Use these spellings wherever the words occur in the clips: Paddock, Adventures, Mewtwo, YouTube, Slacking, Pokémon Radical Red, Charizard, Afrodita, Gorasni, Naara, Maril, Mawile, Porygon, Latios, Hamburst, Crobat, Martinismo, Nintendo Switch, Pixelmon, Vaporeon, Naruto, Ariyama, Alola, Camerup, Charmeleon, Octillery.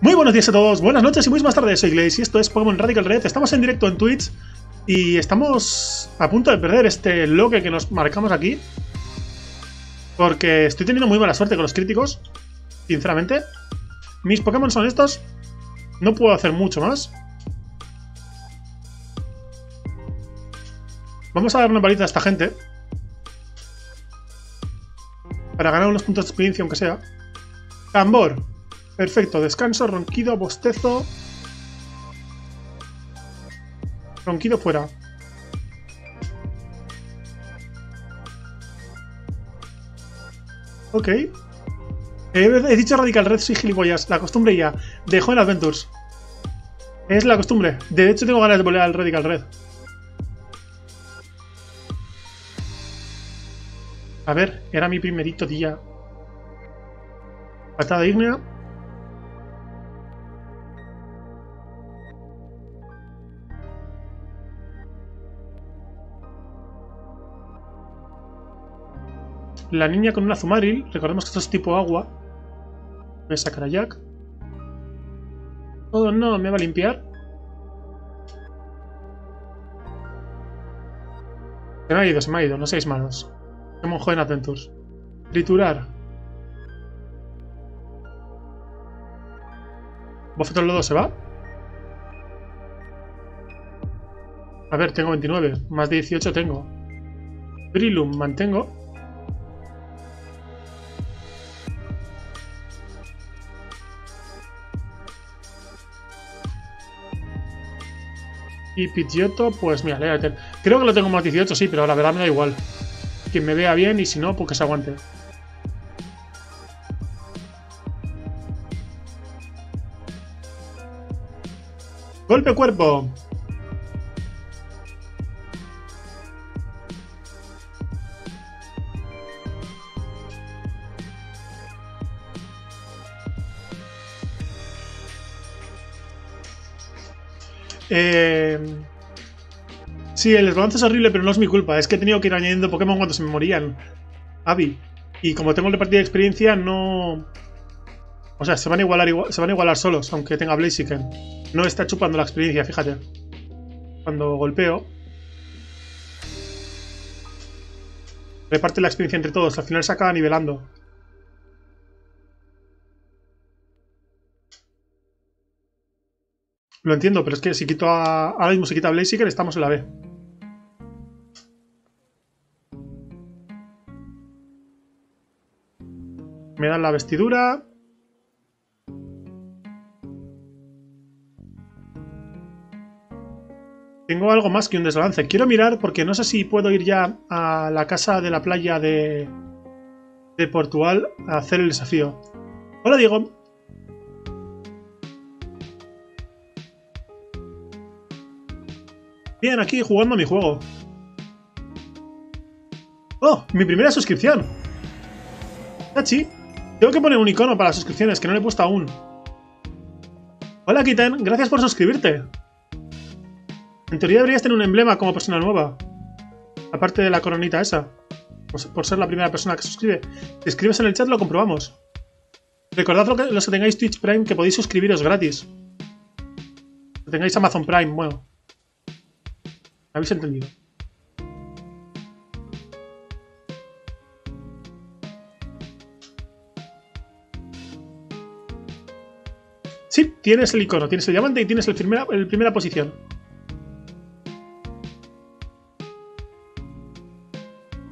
Muy buenos días a todos, buenas noches y muy buenas tardes, soy Glaze y esto es Pokémon Radical Red. Estamos en directo en Twitch y estamos a punto de perder este bloque que nos marcamos aquí, porque estoy teniendo muy mala suerte con los críticos, sinceramente. Mis Pokémon son estos, no puedo hacer mucho más. Vamos a dar una paliza a esta gente para ganar unos puntos de experiencia, aunque sea. Tambor. Perfecto. Descanso, ronquido, bostezo. Ronquido fuera. Ok. He dicho Radical Red, soy gilipollas. La costumbre ya. Dejó en Adventures. Es la costumbre. De hecho, tengo ganas de volver al Radical Red. A ver, era mi primerito día. Patada ígnea. La niña con una Zumaril. Recordemos que esto es tipo agua. Voy a sacar a Jack. Oh no, me va a limpiar. Se me ha ido, no seáis malos. Pokémon joven Adventures. Triturar. Bofetón Lodo se va. A ver, tengo 29. Más de 18 tengo. Drillum mantengo. Y Pidgeotto, pues mira, le voy a meter. Creo que lo tengo más 18, sí, pero la verdad me da igual. Quien me vea bien y si no, pues que se aguante. Golpe cuerpo. Sí, el desbalance es horrible, pero no es mi culpa. Es que he tenido que ir añadiendo Pokémon cuando se me morían. Abby. Y como tengo el repartido de experiencia, no... O sea, se van a igualar solos, aunque tenga Blaziken. No está chupando la experiencia, fíjate. Cuando golpeo... reparte la experiencia entre todos. Al final se acaba nivelando. Lo entiendo, pero es que si quito a... ahora mismo si quita a Blaziken, estamos en la B. Me dan la vestidura. Tengo algo más que un desbalance. Quiero mirar porque no sé si puedo ir ya a la casa de la playa de Portugal a hacer el desafío. Hola, Diego. Bien, aquí jugando a mi juego. ¡Oh! Mi primera suscripción. Tachi. Tengo que poner un icono para las suscripciones, que no le he puesto aún. Hola, Kitten. Gracias por suscribirte. En teoría deberías tener un emblema como persona nueva. Aparte de la coronita esa. Por ser la primera persona que suscribe. Si escribes en el chat lo comprobamos. Recordad los que tengáis Twitch Prime que podéis suscribiros gratis. Los que tengáis Amazon Prime, bueno. ¿Me habéis entendido? Sí, tienes el icono, tienes el diamante y tienes el primera posición.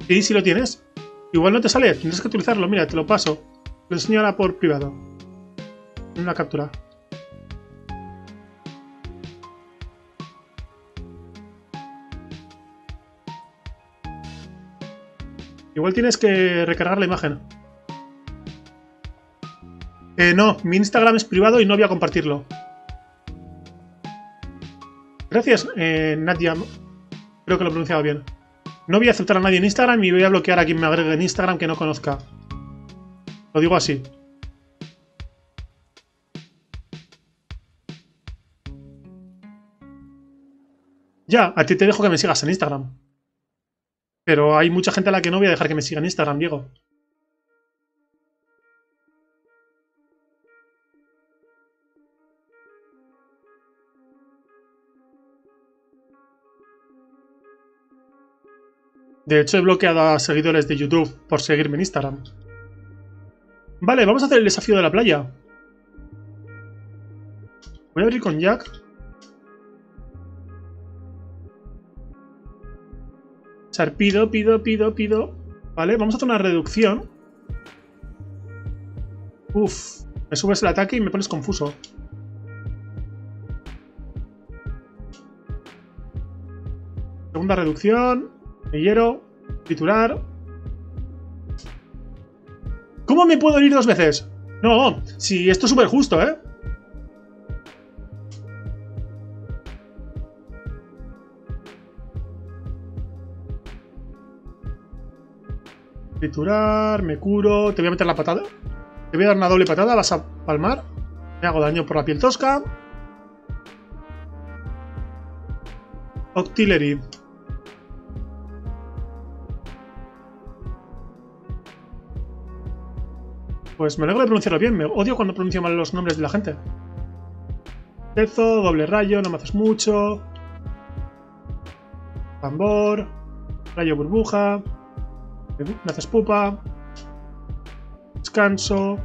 Y si lo tienes, igual no te sale, tienes que utilizarlo. Mira, te lo paso. Lo enseño ahora por privado. En una captura. Igual tienes que recargar la imagen. No, mi Instagram es privado y no voy a compartirlo. Gracias, Nadia. Creo que lo he pronunciado bien. No voy a aceptar a nadie en Instagram y voy a bloquear a quien me agregue en Instagram que no conozca. Lo digo así. Ya, a ti te dejo que me sigas en Instagram. Pero hay mucha gente a la que no voy a dejar que me siga en Instagram, Diego. De hecho, he bloqueado a seguidores de YouTube por seguirme en Instagram. Vale, vamos a hacer el desafío de la playa. Voy a abrir con Jack. Charpido, pido. Vale, vamos a hacer una reducción. Uf, me subes el ataque y me pones confuso. Segunda reducción. Me hiero. Triturar. ¿Cómo me puedo ir dos veces? No, si esto es súper justo, ¿eh? Triturar, me curo. Te voy a meter la patada. Te voy a dar una doble patada, vas a palmar. Me hago daño por la piel tosca. Octillery. Pues me alegro de pronunciarlo bien. Me odio cuando pronuncio mal los nombres de la gente. Tezo, doble rayo, no me haces mucho. Tambor. Rayo burbuja. Me haces pupa. Descanso.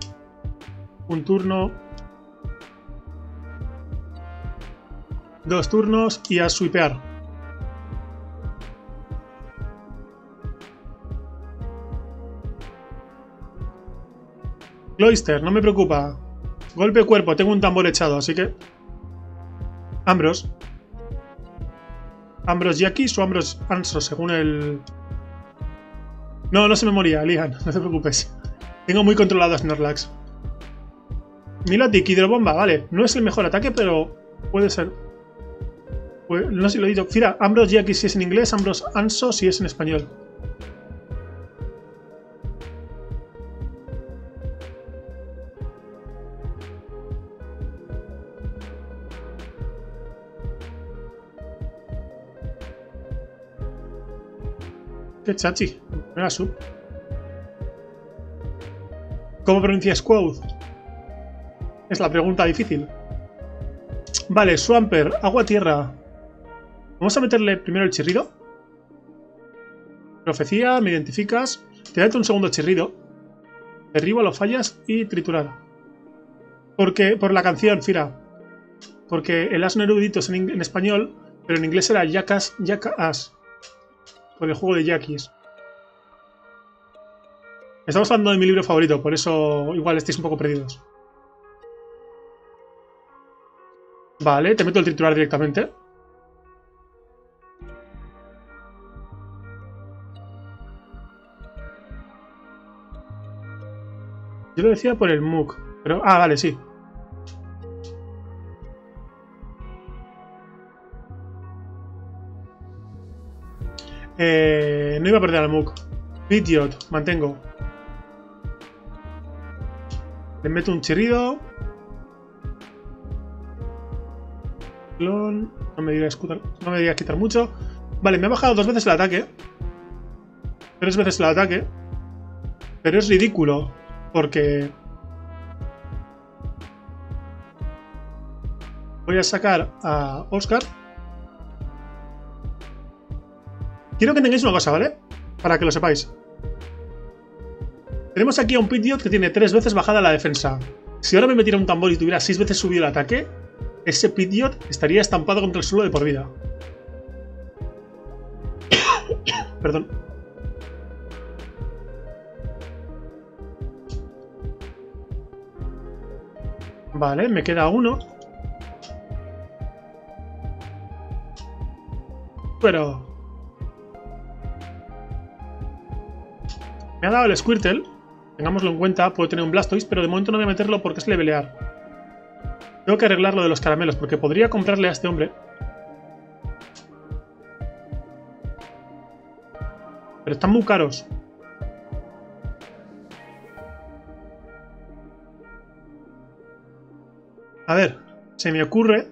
Un turno. Dos turnos y a swipear. Cloyster, no me preocupa. Golpe cuerpo, tengo un tambor echado, así que... Ambros. Ambros Yakis o Ambros Ansos, según el... No, no se me moría, Lian, no te preocupes. Tengo muy controlado a Snorlax. Milotic, hidrobomba, vale. No es el mejor ataque, pero puede ser. Pues, no sé si lo he dicho. Mira, Ambros Yakis si es en inglés, Ambros Ansos si es en español. Chachi, me la sub. ¿Cómo pronuncias Quoth? Es la pregunta difícil. Vale, Swampert, agua-tierra. Vamos a meterle primero el chirrido. Profecía, me identificas. Te meto un segundo chirrido. Derribo, lo fallas y triturar. Porque, por la canción, Fira. Porque el asno erudito es en español, pero en inglés era Jackass, Jackass. Por el juego de Yakis. Estamos hablando de mi libro favorito, por eso igual estáis un poco perdidos. Vale, te meto el triturar directamente. Yo lo decía por el MOOC, pero... Ah, vale, sí. No iba a perder al Muk. Idiot, mantengo. Le meto un chirrido. Clon. No me digas quitar mucho. Vale, me ha bajado dos veces el ataque. Tres veces el ataque. Pero es ridículo. Porque... Voy a sacar a Oscar. Quiero que tengáis una cosa, ¿vale? Para que lo sepáis. Tenemos aquí a un Pidgeot que tiene 3 veces bajada la defensa. Si ahora me metiera un tambor y tuviera 6 veces subido el ataque, ese Pidgeot estaría estampado contra el suelo de por vida. Perdón. Vale, me queda uno. Pero... Me ha dado el Squirtle, tengámoslo en cuenta, puedo tener un Blastoise, pero de momento no voy a meterlo porque es levelear. Tengo que arreglar lo de los caramelos, porque podría comprarle a este hombre. Pero están muy caros. A ver, se me ocurre...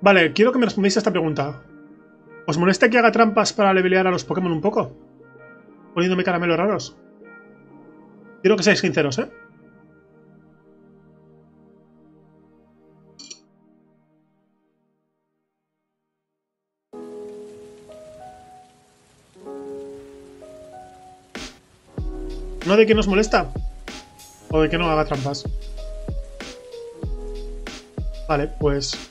Vale, quiero que me respondáis a esta pregunta. ¿Os molesta que haga trampas para levelear a los Pokémon un poco? Poniéndome caramelos raros. Quiero que seáis sinceros, ¿eh? ¿No de que nos molesta? ¿O de que no haga trampas? Vale, pues...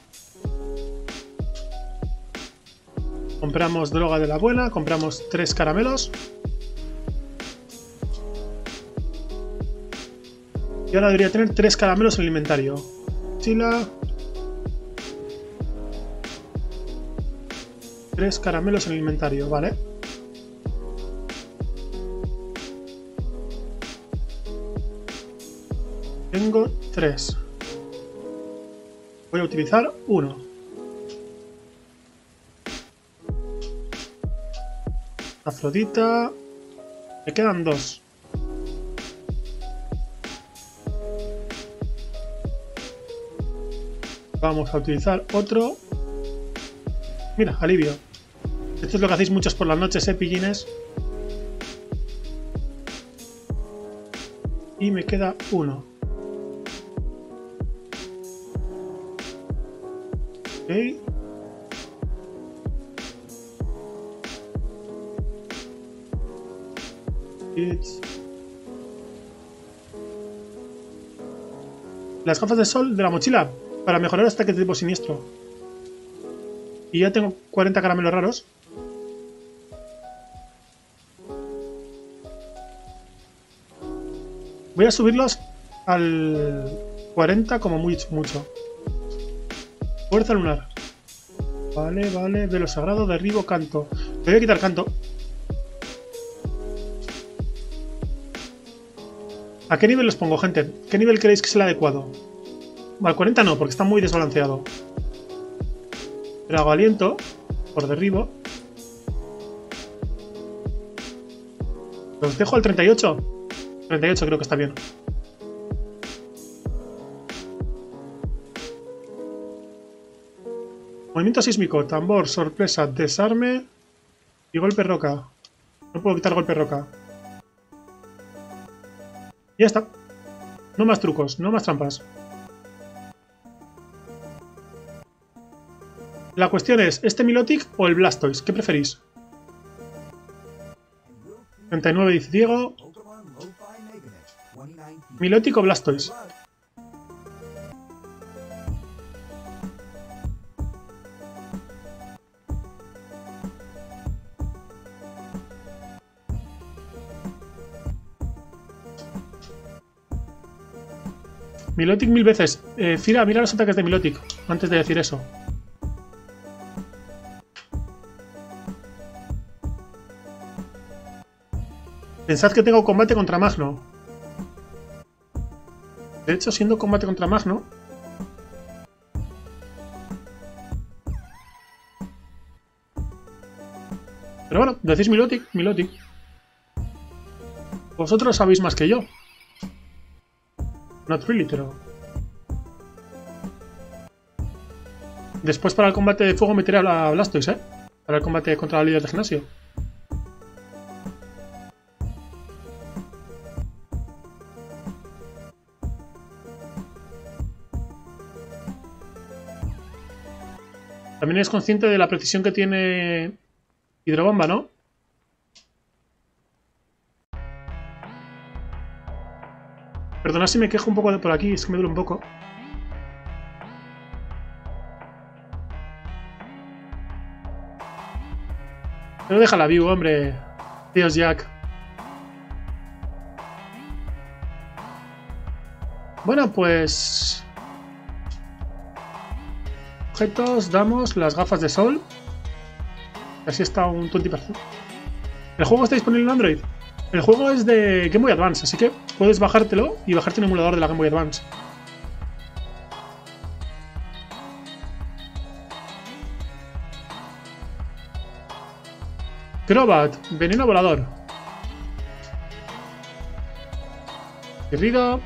compramos droga de la buena, compramos 3 caramelos. Y ahora debería tener 3 caramelos en el inventario. Mochila. 3 caramelos en el inventario, vale. Tengo 3. Voy a utilizar 1. Afrodita. Me quedan 2. Vamos a utilizar otro. Mira, alivio. Esto es lo que hacéis muchos por las noches, pillines. Y me queda 1. Ok. Las gafas de sol de la mochila. Para mejorar hasta que tipo siniestro. Y ya tengo 40 caramelos raros. Voy a subirlos al 40 como muy mucho. Fuerza lunar. Vale, vale. Velo sagrado, derribo, canto. Me voy a quitar canto. ¿A qué nivel los pongo, gente? ¿Qué nivel creéis que es el adecuado? Al 40 no, porque está muy desbalanceado. Pero hago aliento por derribo. Los dejo al 38. 38 creo que está bien. Movimiento sísmico, tambor, sorpresa, desarme y golpe roca. No puedo quitar golpe roca. Ya está. No más trucos, no más trampas. La cuestión es, ¿este Milotic o el Blastoise? ¿Qué preferís? 39 dice Diego. ¿Milotic o Blastoise? Milotic 1000 veces. Fira, mira los ataques de Milotic antes de decir eso. Pensad que tengo combate contra Magno. De hecho, siendo combate contra Magno... Pero bueno, decís Milotic, Milotic. Vosotros sabéis más que yo. Not really, pero... Después para el combate de fuego meteré a Blastoise, ¿eh? Para el combate contra la líder de gimnasio. También eres consciente de la precisión que tiene Hidrobomba, ¿no? Perdonad si me quejo un poco de por aquí, es que me duele un poco. Pero déjala vivo, hombre. Dios, Jack. Bueno, pues... objetos, damos las gafas de sol. Así está un 20%. ¿El juego está disponible en Android? El juego es de Game Boy Advance, así que puedes bajártelo y bajarte un emulador de la Game Boy Advance. Crobat, veneno volador. Chirrido.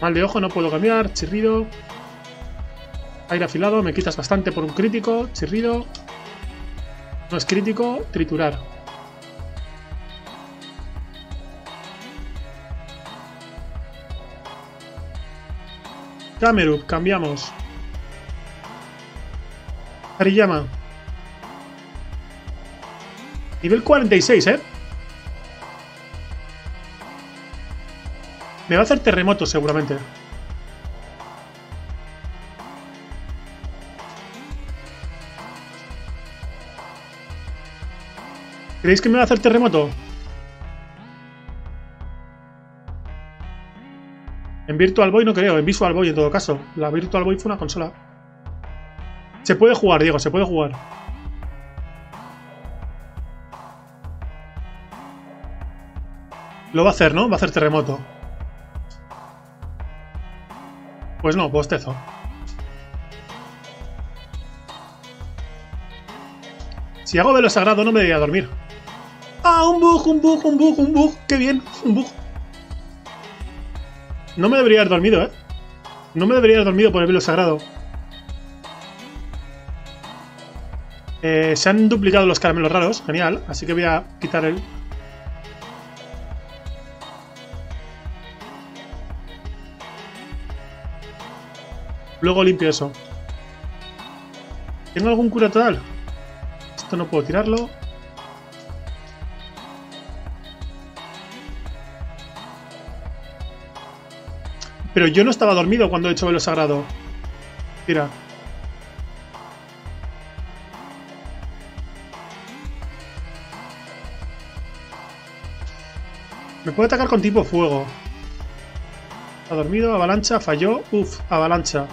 Mal de ojo, no puedo cambiar. Chirrido. Aire afilado, me quitas bastante por un crítico. Chirrido. No es crítico. Triturar. Camerup, cambiamos. Ariyama. Nivel 46, ¿eh? Me va a hacer terremoto seguramente. ¿Creéis que me va a hacer terremoto? En Virtual Boy no creo, en Visual Boy en todo caso. La Virtual Boy fue una consola. Se puede jugar, Diego, se puede jugar. Lo va a hacer, ¿no? Va a hacer terremoto. Pues no, bostezo. Si hago velo sagrado no me debería dormir. ¡Ah, un bug, un bug, un bug, un bug! ¡Qué bien! Un bug. No me debería haber dormido, ¿eh? No me debería haber dormido por el velo sagrado. Se han duplicado los caramelos raros, genial. Así que voy a quitar el... Luego limpio eso. ¿Tengo algún cura total? Esto no puedo tirarlo. Pero yo no estaba dormido cuando he hecho velo sagrado. Mira. Me puede atacar con tipo fuego. Está dormido, avalancha, falló. Uf, avalancha.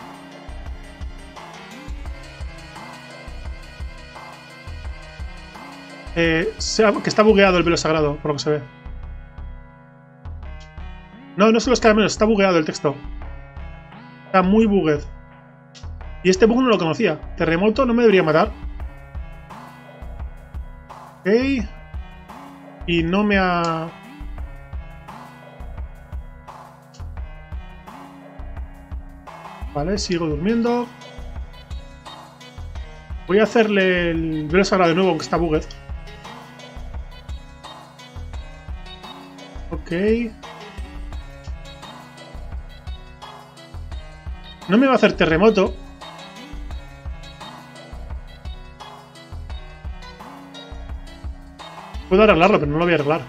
Que está bugueado el velo sagrado, por lo que se ve. No, no son los caramelos, está bugueado el texto. Está muy bugueado. Y este bug no lo conocía. Terremoto no me debería matar. Ok. Y no me ha... Vale, sigo durmiendo. Voy a hacerle el velo sagrado de nuevo, aunque está bugueado. Ok. No me va a hacer terremoto. Puedo arreglarlo, pero no lo voy a arreglar.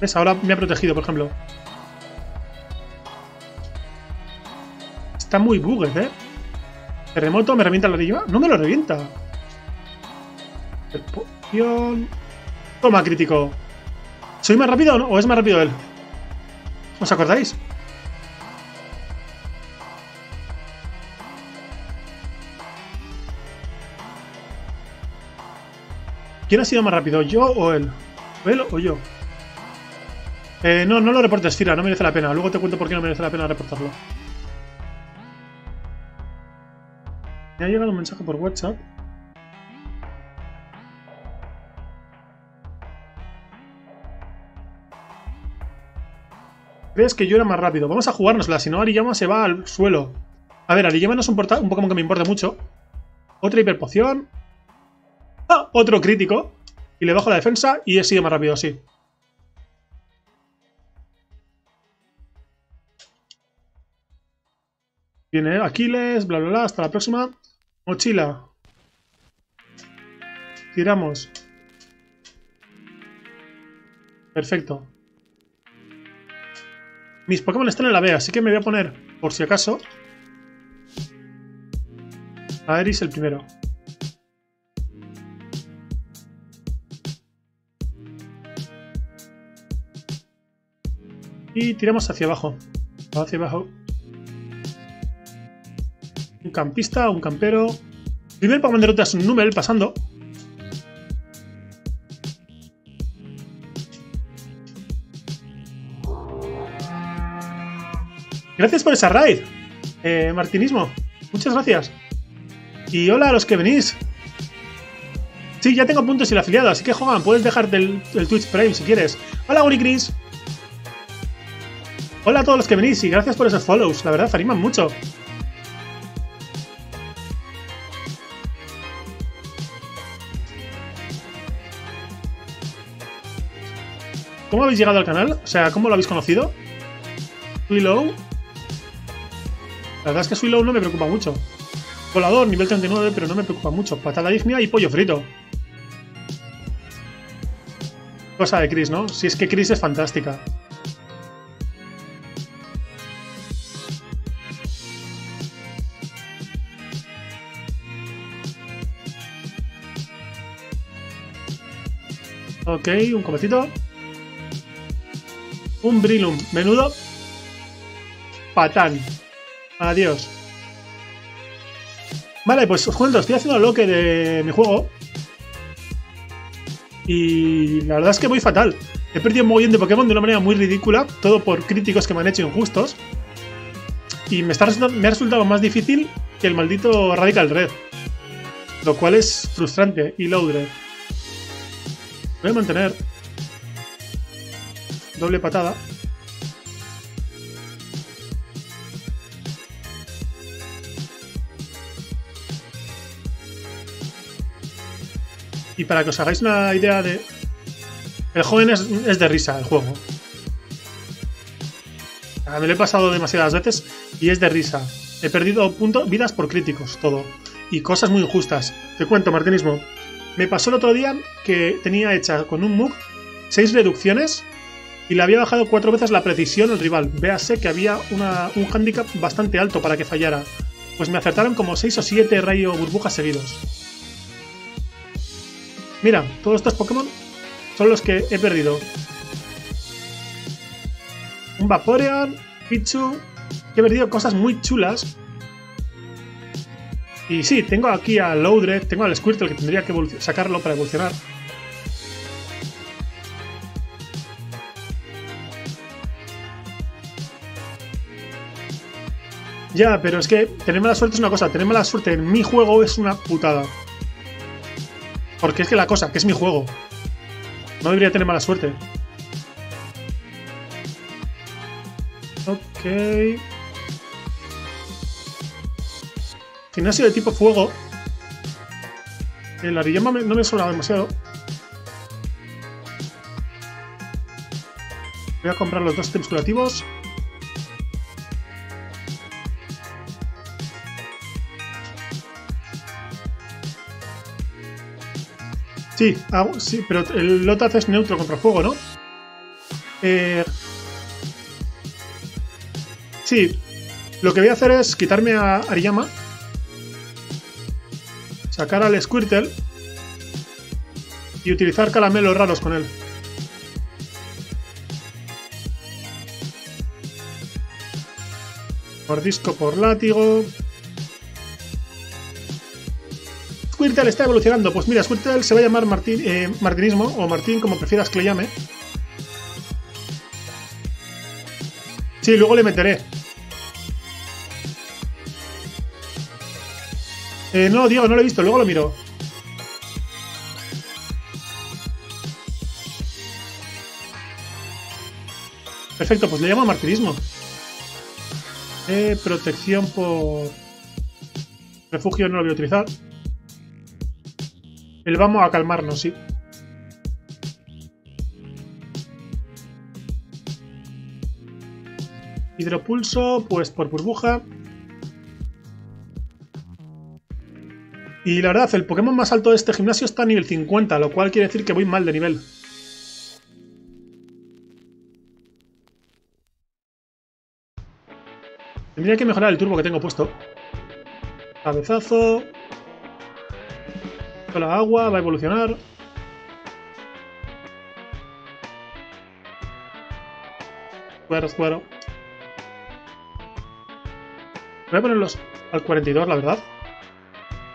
¿Ves? Ahora me ha protegido, por ejemplo. Está muy bugged, ¿eh? Terremoto, me revienta la deriva. No me lo revienta. Toma, crítico. ¿Soy más rápido o no? ¿O es más rápido él? ¿Os acordáis? ¿Quién ha sido más rápido? ¿Yo o él? ¿O él o yo? No, no lo reportes, Fira, no merece la pena. Luego te cuento por qué no merece la pena reportarlo. Me ha llegado un mensaje por WhatsApp. ¿Crees que yo era más rápido? Vamos a jugárnosla, si no Ariyama se va al suelo. A ver, Ariyama no es un Pokémon que me importa mucho. Otra hiperpoción. ¡Ah! Otro crítico. Y le bajo la defensa y he sido más rápido, sí. Viene Aquiles, bla bla bla, hasta la próxima. Mochila. Tiramos. Perfecto. Mis Pokémon están en la B, así que me voy a poner, por si acaso, a Eris el primero. Y tiramos hacia abajo. Hacia abajo. Un campista, un campero. Primer Pokémon de ruta es un Numel pasando. Gracias por esa raid, Martinismo. Muchas gracias. Y hola a los que venís. Sí, ya tengo puntos y el afiliado, así que Jogan, puedes dejar el Twitch Prime si quieres. Hola, Uri Chris. Hola a todos los que venís y gracias por esos follows. La verdad, animan mucho. ¿Cómo habéis llegado al canal? O sea, ¿cómo lo habéis conocido? Willow. La verdad es que Swillow no me preocupa mucho. Colador, nivel 39, pero no me preocupa mucho. Patada ígnea y pollo frito. Cosa de Chris, ¿no? Si es que Chris es fantástica. Ok, un cometito. Un Brillum. Menudo. Patán. Adiós. Vale, pues os cuento, estoy haciendo el bloque de mi juego. Y la verdad es que voy fatal. He perdido un mogollón de Pokémon de una manera muy ridícula. Todo por críticos que me han hecho injustos. Y me ha resultado más difícil que el maldito Radical Red. Lo cual es frustrante. Y Loudred. Voy a mantener. Doble patada. Y para que os hagáis una idea de... El joven es de risa, el juego. Me lo he pasado demasiadas veces y es de risa. He perdido vidas por críticos, todo. Y cosas muy injustas. Te cuento, Martinismo. Me pasó el otro día que tenía hecha con un mug 6 reducciones y le había bajado 4 veces la precisión al rival. Véase que había un handicap bastante alto para que fallara. Pues me acertaron como 6 o 7 rayo burbujas seguidos. Mira, todos estos Pokémon son los que he perdido. Un Vaporeon, Pichu... He perdido cosas muy chulas. Y sí, tengo aquí a Loudred, tengo al Squirtle que tendría que sacarlo para evolucionar. Ya, pero es que tener mala suerte es una cosa, tener mala suerte en mi juego es una putada. Porque es que la cosa, que es mi juego. No debería tener mala suerte. Ok... Gimnasio de tipo fuego. El Ariyama no me suena demasiado. Voy a comprar los 2 ítems curativos. Sí, sí, pero el Lotaz es neutro contra el fuego, ¿no? Sí. Lo que voy a hacer es quitarme a Ariyama. Sacar al Squirtle y utilizar caramelos raros con él. Mordisco por látigo. Squirtle está evolucionando. Pues mira, Squirtle se va a llamar Martinismo o Martín, como prefieras que le llame. Sí, luego le meteré. No, Diego, no lo he visto, luego lo miro. Perfecto, pues le llamo Martinismo. Protección por... Refugio no lo voy a utilizar. El vamos a calmarnos, sí. Hidropulso, pues por burbuja. Y la verdad, el Pokémon más alto de este gimnasio está a nivel 50, lo cual quiere decir que voy mal de nivel. Tendría que mejorar el turbo que tengo puesto. Cabezazo. Con la agua, va a evolucionar. Cuero. Voy a ponerlos al 42, la verdad.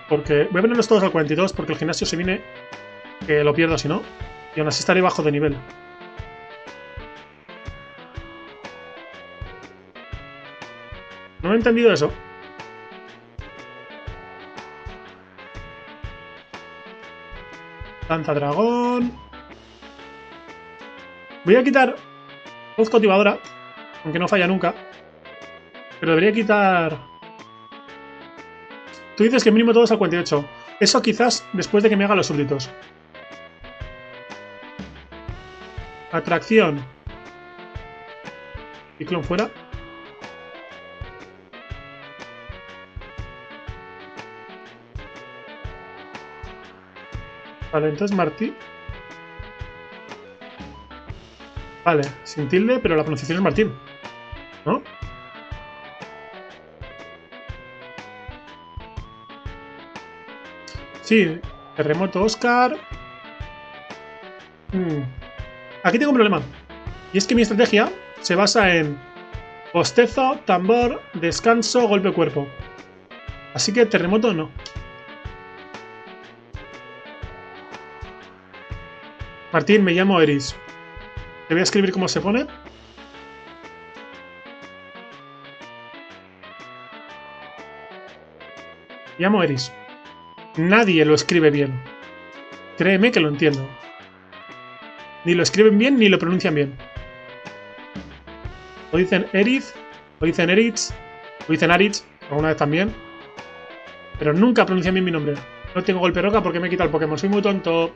Porque voy a ponerlos todos al 42 porque el gimnasio se viene que lo pierdo si no. Y aún así estaré bajo de nivel. No he entendido eso. Lanza dragón. Voy a quitar voz cautivadora. Aunque no falla nunca. Pero debería quitar... Tú dices que mínimo todo es al 48. Eso quizás después de que me haga los súbditos. Atracción. Ciclón fuera. Vale, entonces Martí. Vale, sin tilde, pero la pronunciación es Martín, ¿no? Sí, terremoto Oscar. Aquí tengo un problema. Y es que mi estrategia se basa en bostezo, tambor, descanso, golpe cuerpo. Así que terremoto no. Martín, me llamo Eris. Te voy a escribir cómo se pone. Me llamo Eris. Nadie lo escribe bien. Créeme que lo entiendo. Ni lo escriben bien ni lo pronuncian bien. O dicen Eris, o dicen Eritz, o dicen Aritz, alguna vez también. Pero nunca pronuncian bien mi nombre. No tengo golpe roca porque me he quitado el Pokémon. Soy muy tonto.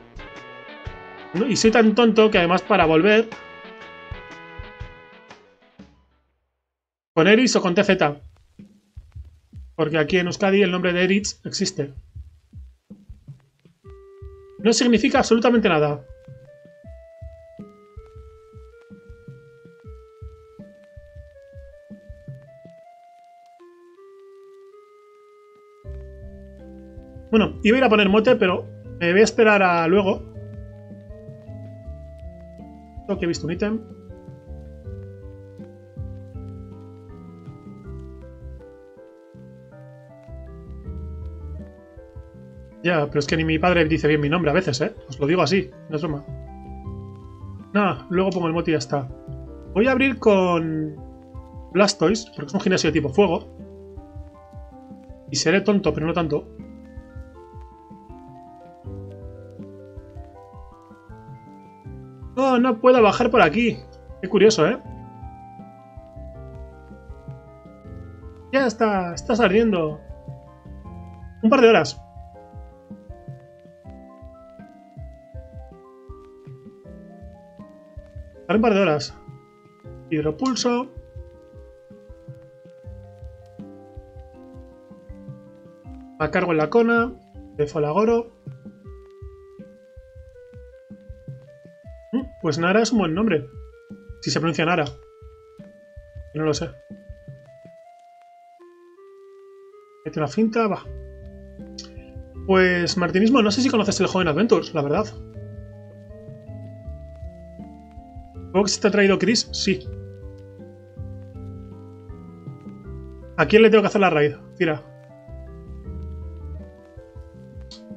Y soy tan tonto que además para volver... con Eris o con TZ. Porque aquí en Euskadi el nombre de Eris existe. No significa absolutamente nada. Bueno, iba a ir a poner mote, pero me voy a esperar a luego. Que he visto un ítem. Ya, pero es que ni mi padre dice bien mi nombre a veces, ¿eh? Os lo digo así, no es broma. Nada, luego pongo el mote y ya está. Voy a abrir con Blastoise, porque es un gimnasio de tipo fuego. Y seré tonto, pero no tanto. No, no puedo bajar por aquí. Qué curioso, ¿eh? Ya está, estás ardiendo. Un par de horas. Para un par de horas. Hidropulso. Magcargo en la cona. De Folagoro. Pues Nara es un buen nombre. Si se pronuncia Nara. No lo sé. Mete una finta, va. Pues Martinismo, no sé si conoces el joven Adventures, la verdad. ¿Cómo que se te ha traído Chris? Sí. ¿A quién le tengo que hacer la raid? Tira.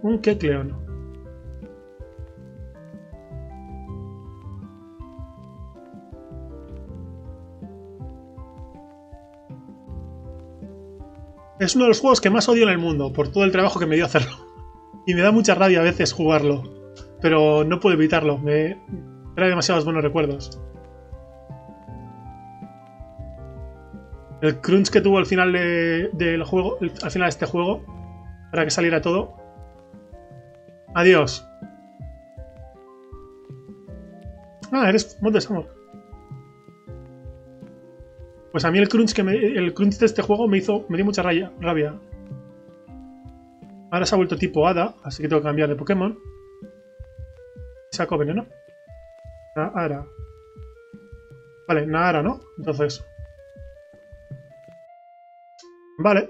Un Kecleon. Es uno de los juegos que más odio en el mundo, por todo el trabajo que me dio hacerlo. Y me da mucha rabia a veces jugarlo, pero no puedo evitarlo, me trae demasiados buenos recuerdos. El crunch que tuvo al final del juego, al final de este juego, para que saliera todo. Adiós. Ah, eres Montes, amor. Pues a mí el crunch de este juego me dio mucha rabia. Ahora se ha vuelto tipo Ada, así que tengo que cambiar de Pokémon. Saco veneno. Naara. Vale, Naara, ¿no? Entonces. Vale.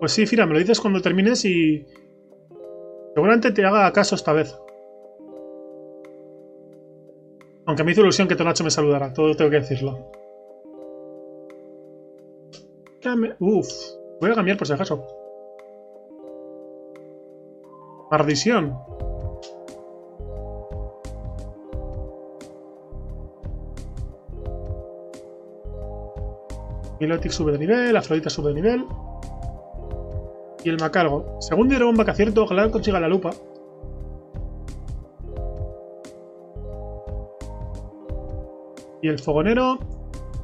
Pues sí, Fira, me lo dices cuando termines y... seguramente te haga caso esta vez. Aunque me hizo ilusión que Tonacho me saludara, todo tengo que decirlo. Uff, voy a cambiar por si acaso. Maldición. Milotic sube de nivel, Afrodita sube de nivel. Y el Magcargo. Segundo hidrobomba que acierto, ojalá consiga la lupa. Y el fogonero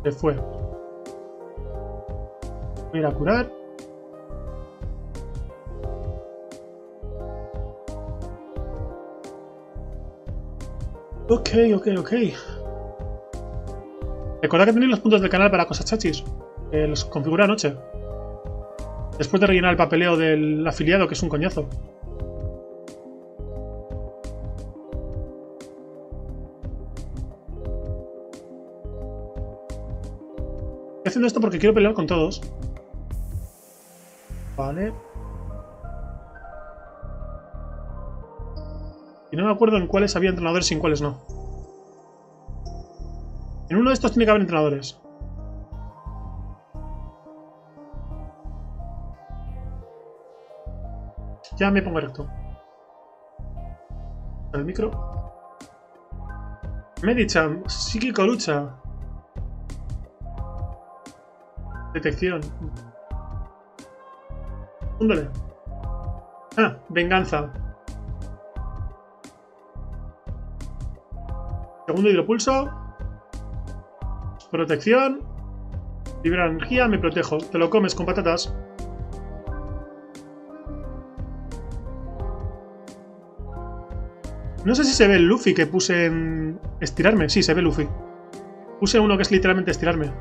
se fue. Voy a ir a curar. Ok. Recordad que tenéis los puntos del canal para cosas chachis. Los configuré anoche. Después de rellenar el papeleo del afiliado, que es un coñazo. Estoy haciendo esto porque quiero pelear con todos. Vale. Y no me acuerdo en cuáles había entrenadores y en cuáles no. En uno de estos tiene que haber entrenadores. Ya me pongo recto. El micro. Medicham, psíquico lucha. Detección. Húndole. Ah, venganza. Segundo hidropulso. Protección. Libera energía, me protejo. Te lo comes con patatas. No sé si se ve el Luffy que puse en estirarme. Sí, se ve Luffy. Puse uno que es literalmente estirarme.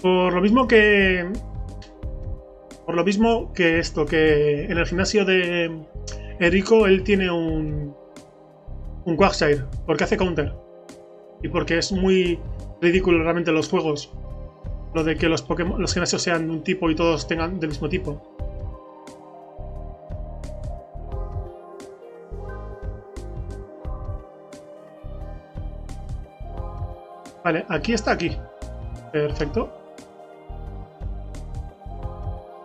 Por lo mismo que esto, que en el gimnasio de Eriko él tiene un Quagsire, porque hace counter. Y porque es muy ridículo realmente los juegos. Lo de que los gimnasios sean de un tipo y todos tengan del mismo tipo. Vale, aquí está aquí. Perfecto.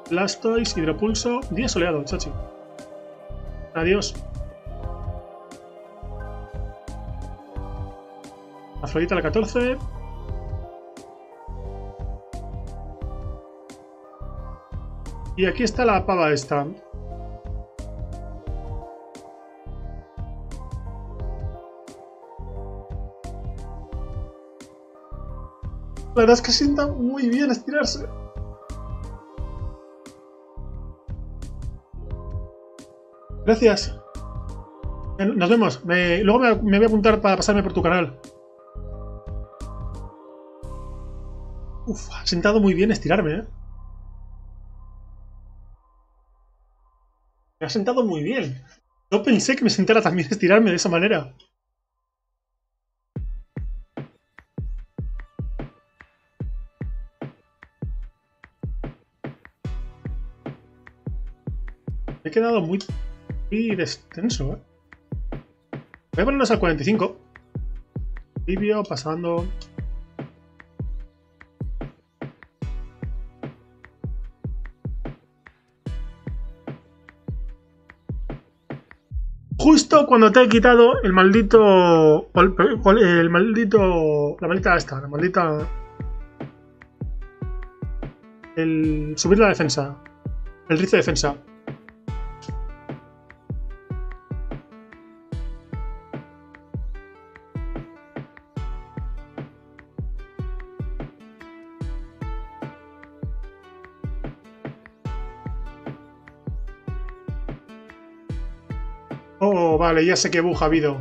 Blastoise, hidropulso, día soleado, chachi. Adiós. Afrodita la 14. Y aquí está la pava esta. La verdad es que sienta muy bien estirarse. Gracias. Nos vemos. Luego me voy a apuntar para pasarme por tu canal. Uf, ha sentado muy bien estirarme, ¿eh? Me ha sentado muy bien. No pensé que me sentara también estirarme de esa manera. Me he quedado muy... y extenso, ¿eh? Voy a ponernos al 45. Tibio, pasando. Justo cuando te he quitado el maldito... La maldita esta, la maldita... El subir la defensa. El rizo de defensa. Vale, ya sé qué bug ha habido.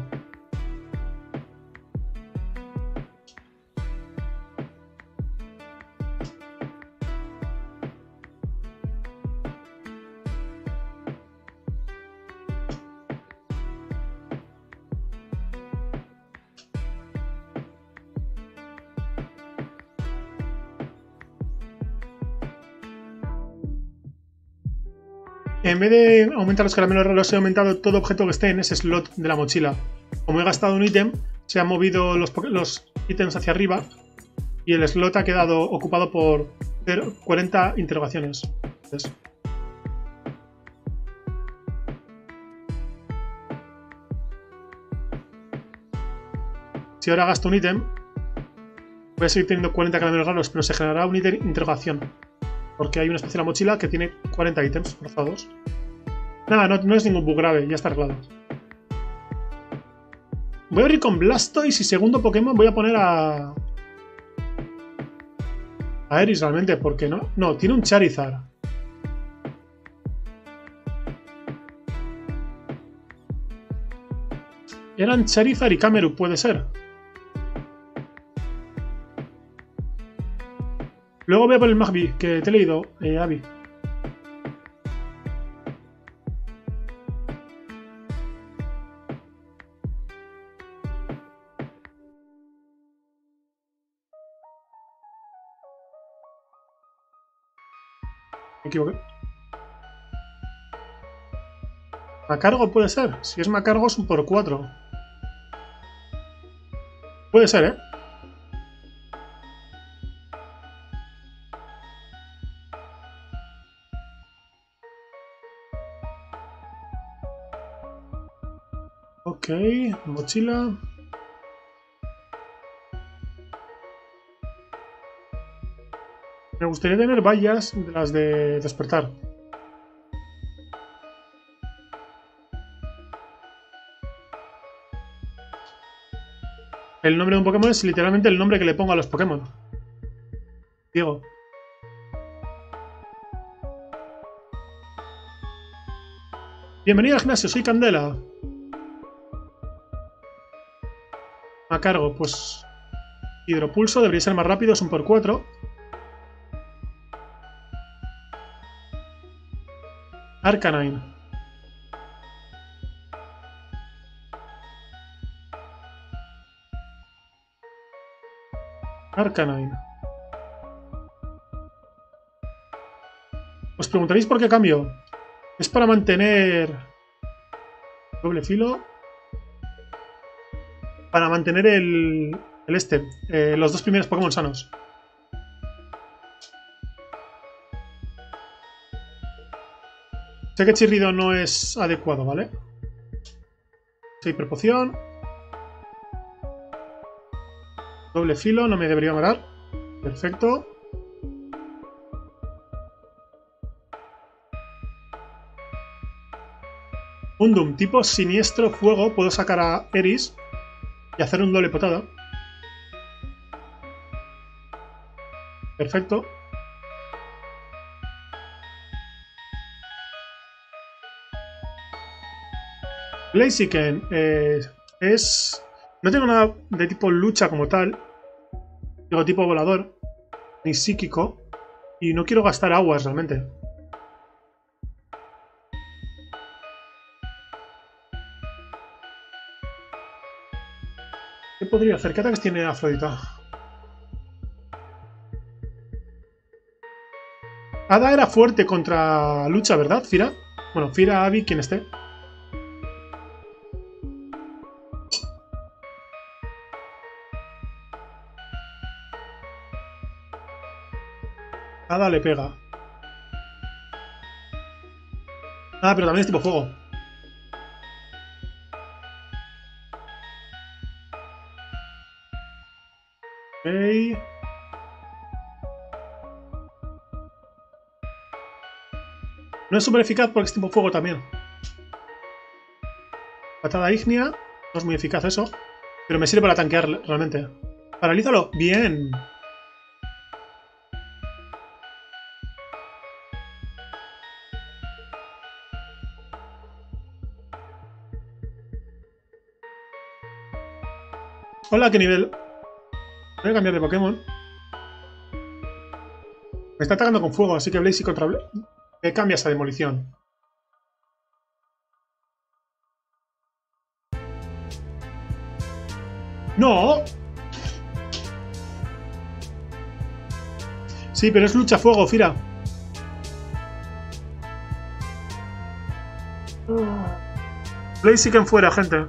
En vez de aumentar los caramelos raros, he aumentado todo objeto que esté en ese slot de la mochila. Como he gastado un ítem, se han movido los ítems hacia arriba y el slot ha quedado ocupado por 40 interrogaciones. Entonces, si ahora gasto un ítem, voy a seguir teniendo 40 caramelos raros, pero se generará un ítem interrogación. Porque hay un espacio en la mochila que tiene 40 ítems forzados. Nada, no es ningún bug grave, ya está arreglado. Voy a abrir con Blastoise y segundo Pokémon voy a poner a... a Eris realmente, porque no... No, tiene un Charizard. Eran Charizard y Camerup, puede ser. Luego voy a por el Magby, que te he leído, Abby. Me equivoqué. Magcargo puede ser. Si es Magcargo es un por 4. Puede ser, ¿eh? Ok, mochila. Me gustaría tener vallas de las de despertar. El nombre de un Pokémon es literalmente el nombre que le pongo a los Pokémon. Diego. Bienvenido al gimnasio, soy Candela. Magcargo, pues... Hidropulso, debería ser más rápido, es un por 4. Arcanine. Arcanine. Os preguntaréis por qué cambio. Es para mantener... Doble filo. Para mantener los dos primeros Pokémon sanos. Sé que Chirrido no es adecuado, ¿vale? Hiperpoción. Doble filo, no me debería matar. Perfecto. Undum, tipo siniestro fuego. Puedo sacar a Eris y hacer un doble patada. Perfecto. Blaziken es... No tengo nada de tipo lucha como tal. Digo tipo volador. Ni psíquico. Y no quiero gastar aguas realmente. ¿Qué podría hacer? ¿Qué ataques tiene Afrodita? Ada era fuerte contra lucha, ¿verdad, Fira? Bueno, Fira, Abby, quien esté. Ada le pega. Ah, pero también es tipo fuego. Okay. No es súper eficaz porque es tipo fuego también. Patada ígnea. No es muy eficaz eso. Pero me sirve para tanquear realmente. Paralízalo. Bien. Hola, ¿qué nivel? Voy a cambiar de Pokémon. Me está atacando con fuego, así que Blaziken contra Blaziken. Me cambias a demolición. ¡No! Sí, pero es lucha fuego, Fira. Blaziken fuera, gente.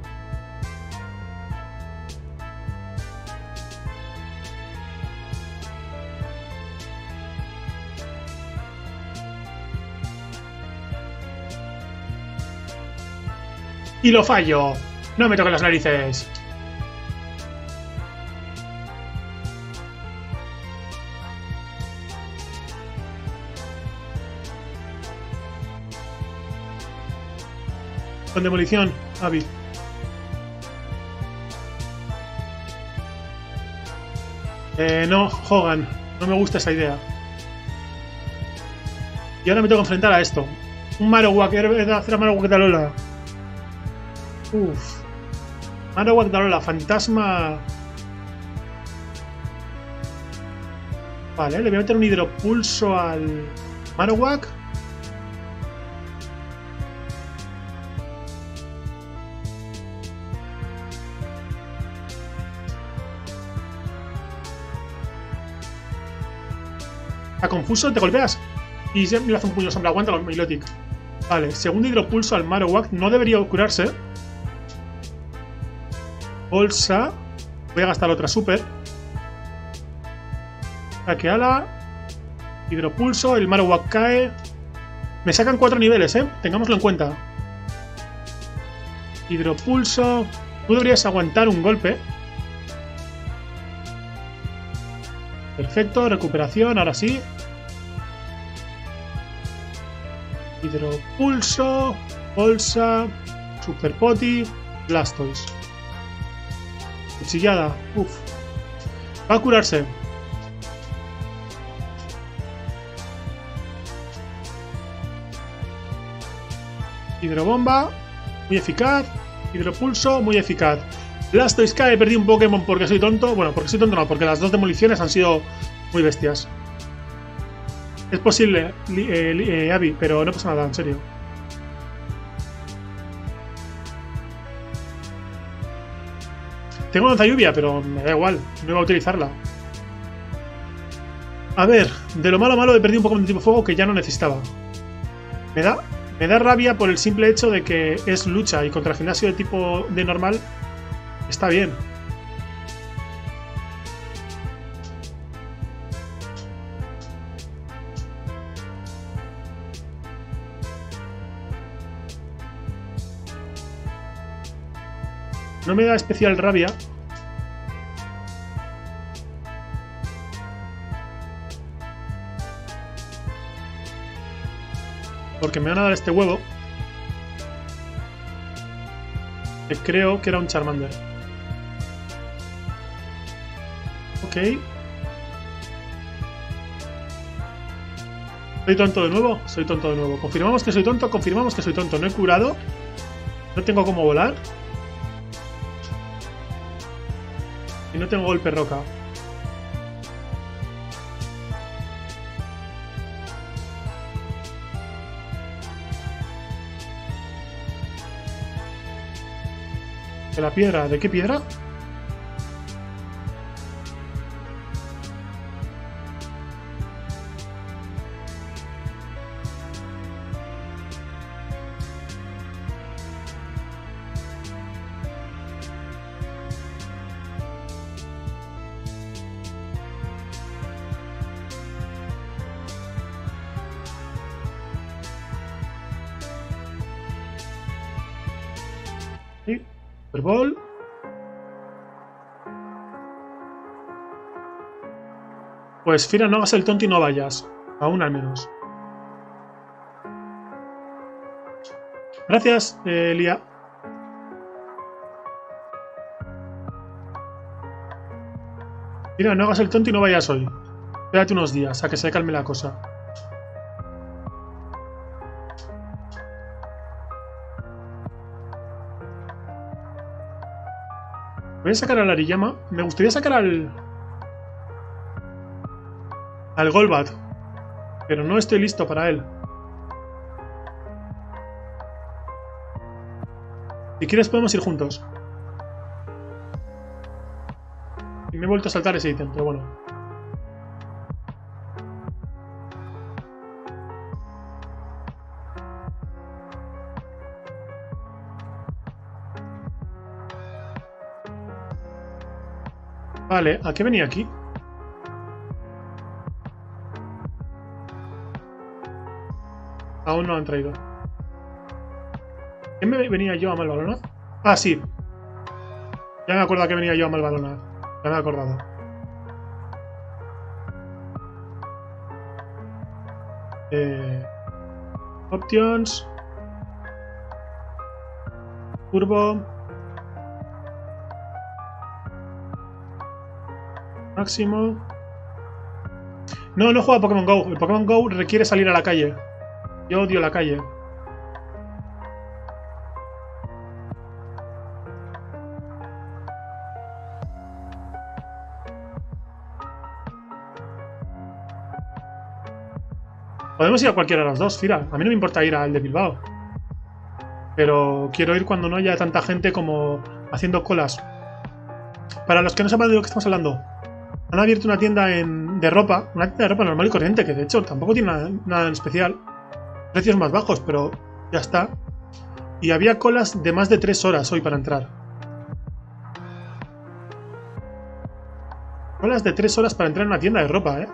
¡Y lo fallo! ¡No me toquen las narices! Con demolición, Abby. No, Hogan. No me gusta esa idea. Y ahora me tengo que enfrentar a esto. Un Marowak. Hacer a Marowak de Lola. Uff. Marowak dará la fantasma. Vale, le voy a meter un hidropulso al Marowak. Está confuso, te golpeas. Y se le hace un puño, se me aguanta con Milotic. Vale, segundo hidropulso al Marowak. No debería curarse. Bolsa. Voy a gastar otra super. Taqueala. Hidropulso. El Marowak cae. Me sacan 4 niveles, ¿eh? Tengámoslo en cuenta. Hidropulso. Tú deberías aguantar un golpe. Perfecto. Recuperación. Ahora sí. Hidropulso. Bolsa. Super Poti. Blastoise. Cuchillada, uff. Va a curarse. Hidrobomba, muy eficaz. Hidropulso, muy eficaz. Blastoise cae, perdí un Pokémon porque soy tonto. Bueno, porque soy tonto no, porque las dos demoliciones han sido muy bestias. Es posible, Abby, pero no pasa nada, en serio. Tengo lanza lluvia, pero me da igual, no voy a utilizarla. A ver, de lo malo malo he perdido un Pokémon de tipo fuego que ya no necesitaba. Me da rabia por el simple hecho de que es lucha y contra el gimnasio de tipo de normal está bien. No me da especial rabia. Porque me van a dar este huevo. Que creo que era un Charmander. Ok. ¿Soy tonto de nuevo? Soy tonto de nuevo. Confirmamos que soy tonto, confirmamos que soy tonto. No he curado. No tengo cómo volar. Y no tengo golpe roca. De la piedra. ¿De qué piedra? Ball. Pues Fira, no hagas el tonto y no vayas. Aún al menos. Gracias, Lía. Fira, no hagas el tonto y no vayas hoy. Espérate unos días a que se calme la cosa. Voy a sacar al Ariyama. Me gustaría sacar al Golbat. Pero no estoy listo para él. Si quieres podemos ir juntos. Y me he vuelto a saltar ese ítem, pero bueno. Vale, ¿a qué venía aquí? Aún no lo han traído. ¿Qué me venía yo a Malvalona? Ah, sí. Ya me acuerdo que venía yo a Malvalona. Ya me he acordado. Options. Turbo. Máximo. No, no juego a Pokémon GO. El Pokémon GO requiere salir a la calle. Yo odio la calle. Podemos ir a cualquiera de los dos, Fira. A mí no me importa ir al de Bilbao. Pero quiero ir cuando no haya tanta gente como haciendo colas. Para los que no sepan de lo que estamos hablando, han abierto una tienda de ropa, una tienda de ropa normal y corriente, que de hecho tampoco tiene nada en especial. Precios más bajos, pero ya está. Y había colas de más de 3 horas hoy para entrar. Colas de 3 horas para entrar en una tienda de ropa, ¿eh?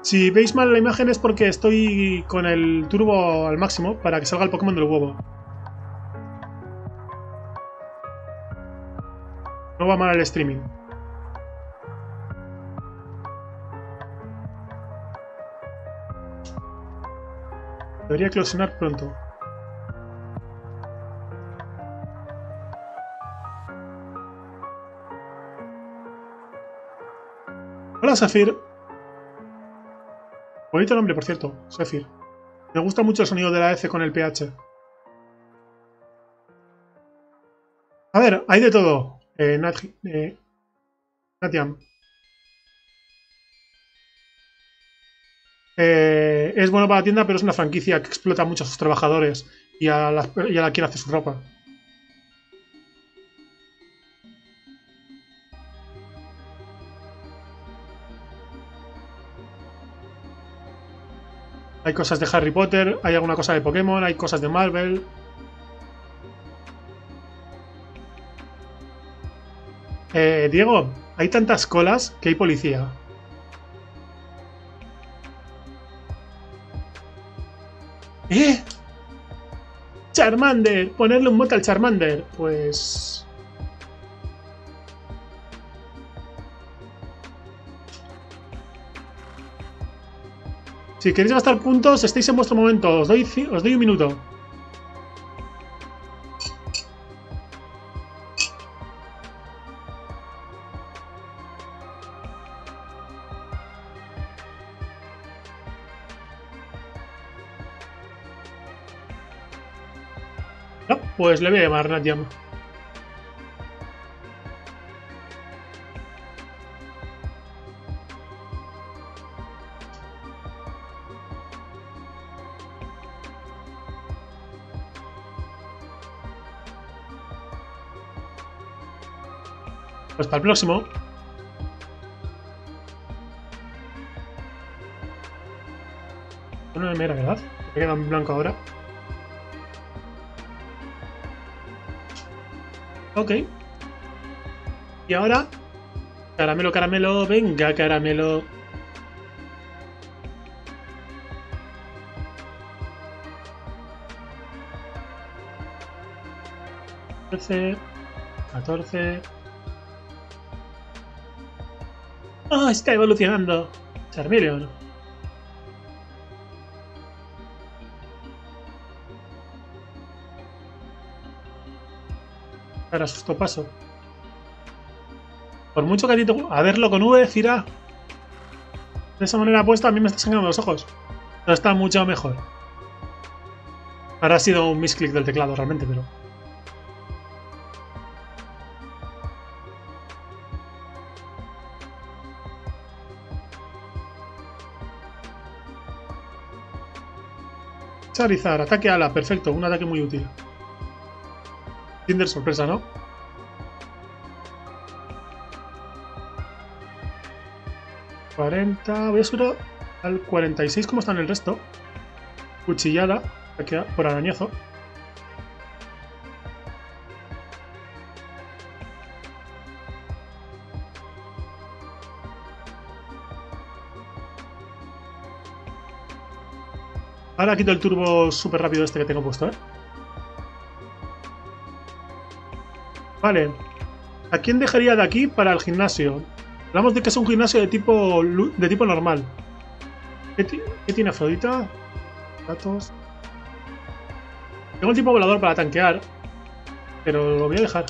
Si veis mal la imagen es porque estoy con el turbo al máximo para que salga el Pokémon del huevo. No va mal el streaming. Debería eclosionar pronto. Hola, Zafir. Bonito nombre, por cierto, Zephyr. Me gusta mucho el sonido de la F con el PH. A ver, hay de todo. Natiam. Es bueno para la tienda, pero es una franquicia que explota mucho a sus trabajadores y a la quien hace su ropa. Hay cosas de Harry Potter, hay alguna cosa de Pokémon, hay cosas de Marvel. Diego, hay tantas colas que hay policía. ¡Eh! ¡Charmander! Ponerle un mote al Charmander. Pues... si queréis gastar puntos, estáis en vuestro momento. Os doy un minuto. No, pues le voy a llamar Natiam. Pues para el próximo. Bueno, me era, ¿verdad? Me queda en blanco ahora. Ok. Y ahora... caramelo, caramelo. Venga, caramelo. Catorce... ¡Ah, está evolucionando! Charmeleon. Para susto paso. Por mucho que a ti te... A verlo con V, Cira. De esa manera puesta a mí me está sangrando los ojos. Pero está mucho mejor. Ahora ha sido un misclick del teclado realmente, pero... Charizard, ataque ala, perfecto, un ataque muy útil. Tinder sorpresa, ¿no? Voy a subir al 46 como están el resto. Cuchillada, ataque por arañazo. Ahora quito el turbo súper rápido este que tengo puesto, ¿eh? Vale. ¿A quién dejaría de aquí para el gimnasio? Hablamos de que es un gimnasio de tipo normal. ¿Qué tiene Afrodita? Datos. Tengo el tipo volador para tanquear, pero lo voy a dejar.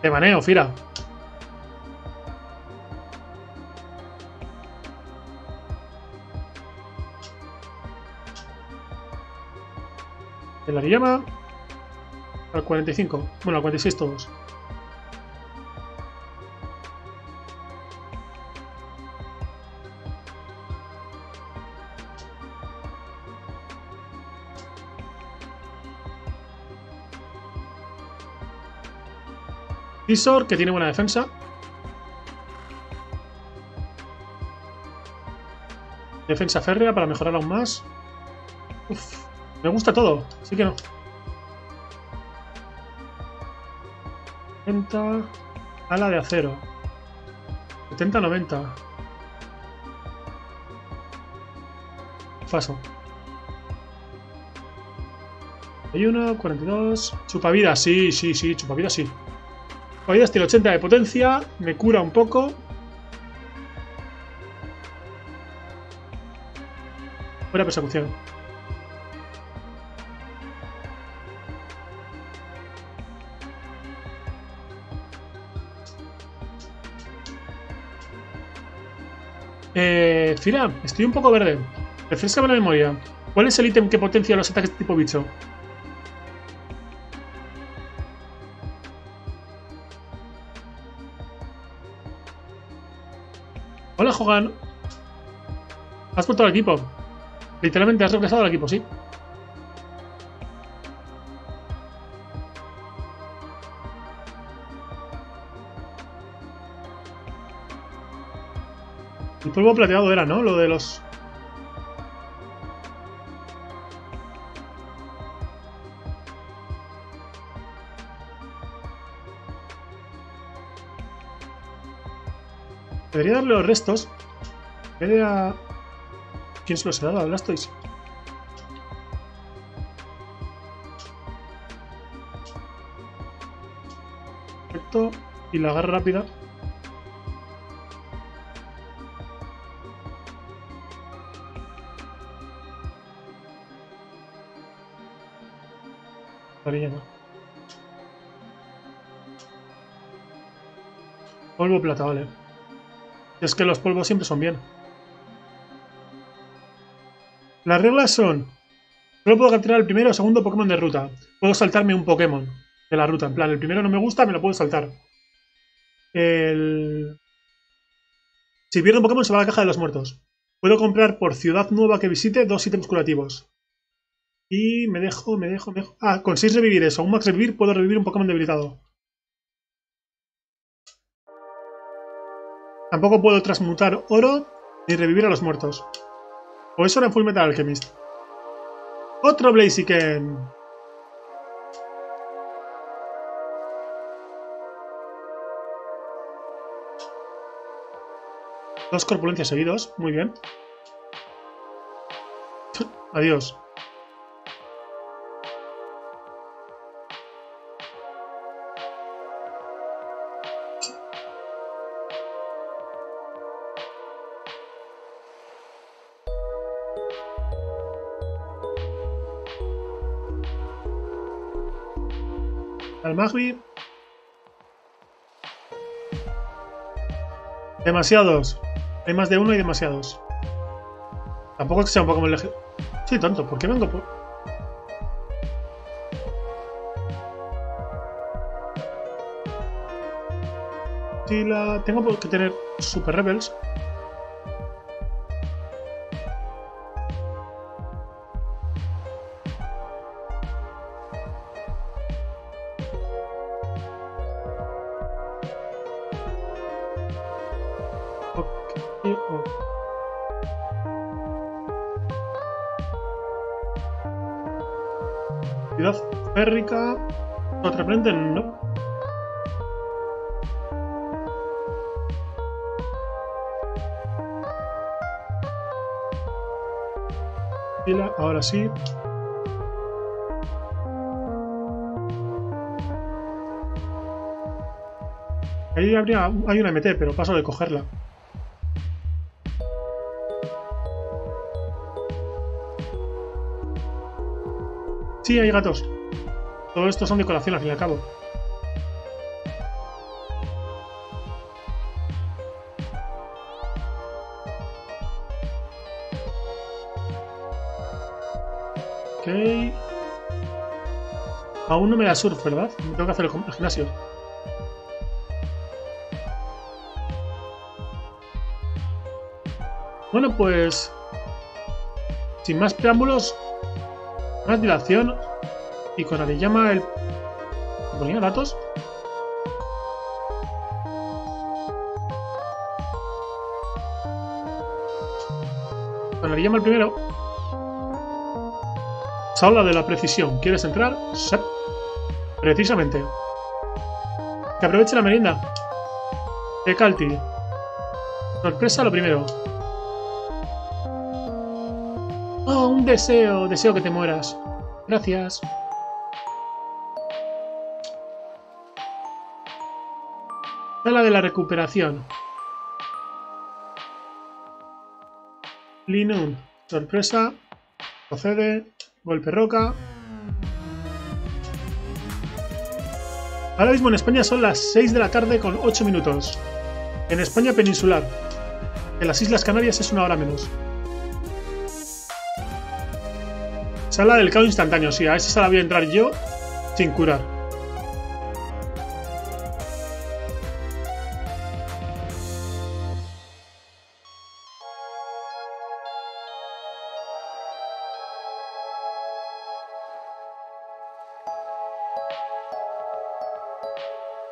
Te baneo, Fira. El Ariyama. Al 45. Bueno, al 46 todos. Scizor, que tiene buena defensa. Defensa férrea para mejorar aún más. Uf, me gusta todo, así que no. Ala de acero. 70-90. Paso. 41, 42. Chupavidas, sí. Chupavidas, sí. Chupavidas tiene 80 de potencia. Me cura un poco. Buena persecución. Fira, estoy un poco verde. Refrescame la memoria. ¿Cuál es el ítem que potencia los ataques tipo bicho? Hola, Hogan. Has portado al equipo. Literalmente has regresado al equipo, sí. El polvo plateado era, ¿no? Lo de los... Debería darle los restos. Debería... ¿Quién se los ha dado? ¿A Blastoise? Perfecto. Y la agarra rápida. Polvo plata, vale. Es que los polvos siempre son bien. Las reglas son: solo puedo capturar el primero o segundo Pokémon de ruta. Puedo saltarme un Pokémon de la ruta. En plan, el primero no me gusta, me lo puedo saltar. Si pierdo un Pokémon se va a la caja de los muertos. Puedo comprar por ciudad nueva que visite 2 ítems curativos. Y me dejo. Ah, con 6 revivir eso. Un max revivir puedo revivir un Pokémon debilitado. Tampoco puedo transmutar oro ni revivir a los muertos. O eso era en Full Metal Alchemist. ¡Otro Blaziken! Dos corpulencias seguidos. Muy bien. Adiós. Magby. Demasiados. Hay más de uno y demasiados. Tampoco es que sea un Pokémon legendario. Soy tonto, ¿por qué vengo por...? Si la... Tengo que tener Super Rebels. Rica, otra frente, ¿no? Pila, ahora sí. Ahí habría, hay una MT, pero paso de cogerla. Sí, hay gatos. Todo esto son decoración al fin y al cabo. Ok. Aún no me da surf, ¿verdad? Tengo que hacer el gimnasio. Bueno, pues... sin más preámbulos, más dilación, y con Ariyama el... ¿ponía datos? Con Ariyama el primero. Habla de la precisión. ¿Quieres entrar? Sí. Precisamente. Que aproveche la merienda. De Calti. Sorpresa lo primero. Oh, un deseo. Deseo que te mueras. Gracias. Sala de la recuperación. Linun. Sorpresa. Procede. Golpe roca. Ahora mismo en España son las 6 de la tarde con 8 minutos. En España peninsular. En las Islas Canarias es una hora menos. Sala del caos instantáneo. Sí, a esa sala voy a entrar yo sin curar.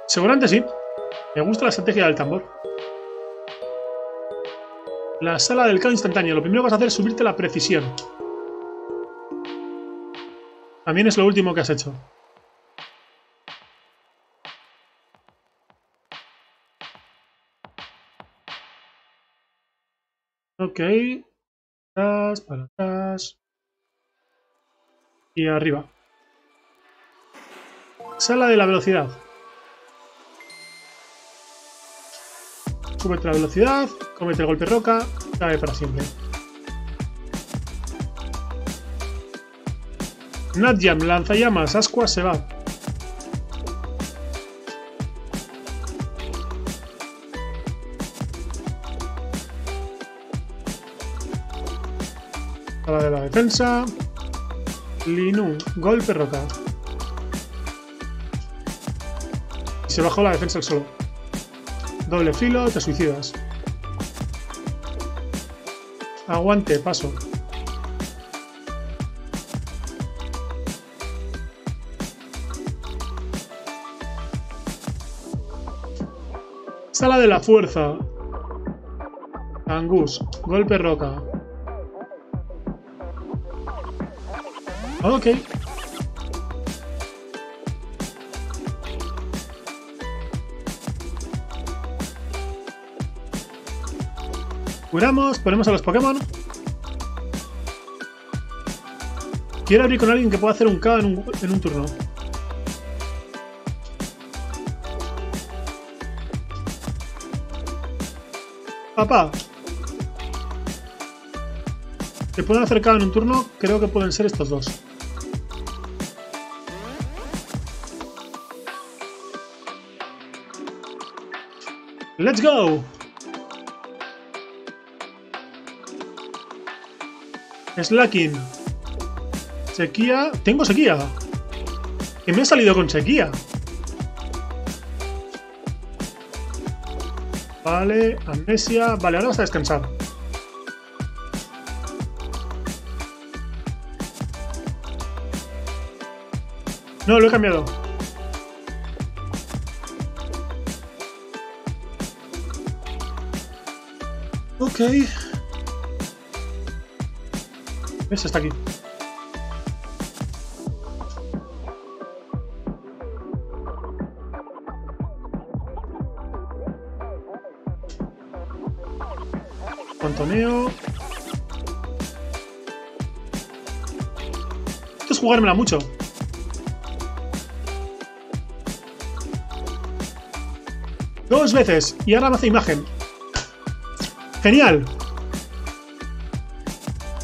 Seguramente sí. Me gusta la estrategia del tambor. La sala del caos instantáneo. Lo primero que vas a hacer es subirte la precisión. También es lo último que has hecho. Ok. Atrás, para atrás. Y arriba. Sala de la velocidad. Súbete la velocidad, comete el golpe roca, cae para siempre. Nadjam, lanzallamas, Asqua se va. Sala de la defensa. Linun, golpe roca. Y se bajó la defensa al suelo. Doble filo, te suicidas. Aguante, paso. Sala de la fuerza. Angus, golpe roca. Ok. Curamos, ponemos a los Pokémon. Quiero abrir con alguien que pueda hacer un K en un turno. Papá. Que puedan hacer K en un turno, creo que pueden ser estos dos. ¡Let's go! Slacking. Sequía. Tengo sequía. Que me ha salido con sequía. Vale, amnesia. Vale, ahora vas a descansar. No, lo he cambiado. Ok. Ese está aquí. Contoneo. Esto es jugármela mucho. Dos veces. Y ahora me hace imagen. Genial.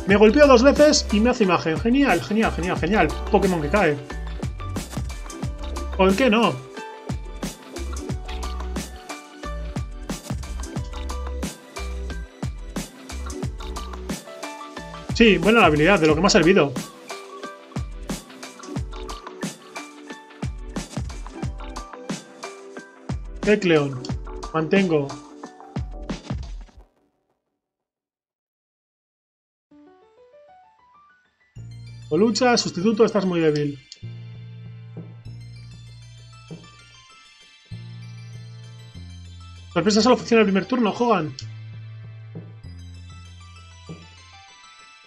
Me golpeo dos veces y me hace imagen. Genial, genial, genial, genial. Pokémon que cae. ¿Por qué no? Sí, buena la habilidad, de lo que me ha servido. Kecleon. Mantengo. O lucha, sustituto, estás muy débil. Sorpresa solo funciona el primer turno, Hogan.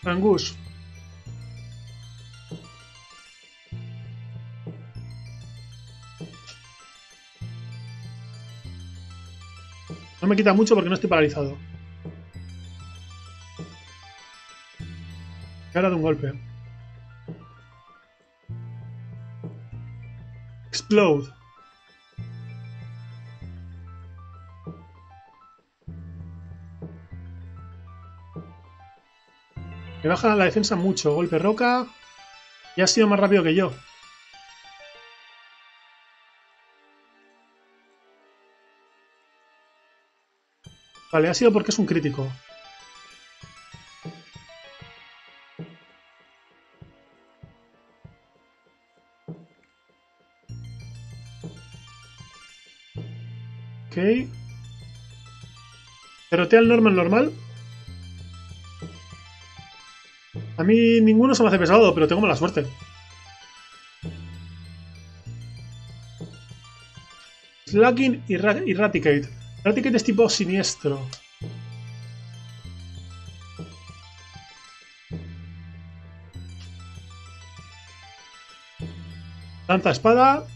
Rangus. No me quita mucho porque no estoy paralizado. Cara de un golpe. Explode. Me baja la defensa mucho. Golpe roca. Y ha sido más rápido que yo. Vale, ha sido porque es un crítico. Ok. Derrotea al normal normal. A mí ninguno se me hace pesado, pero tengo mala suerte. Slacking y Raticate. Raticate es tipo siniestro. Lanza espada.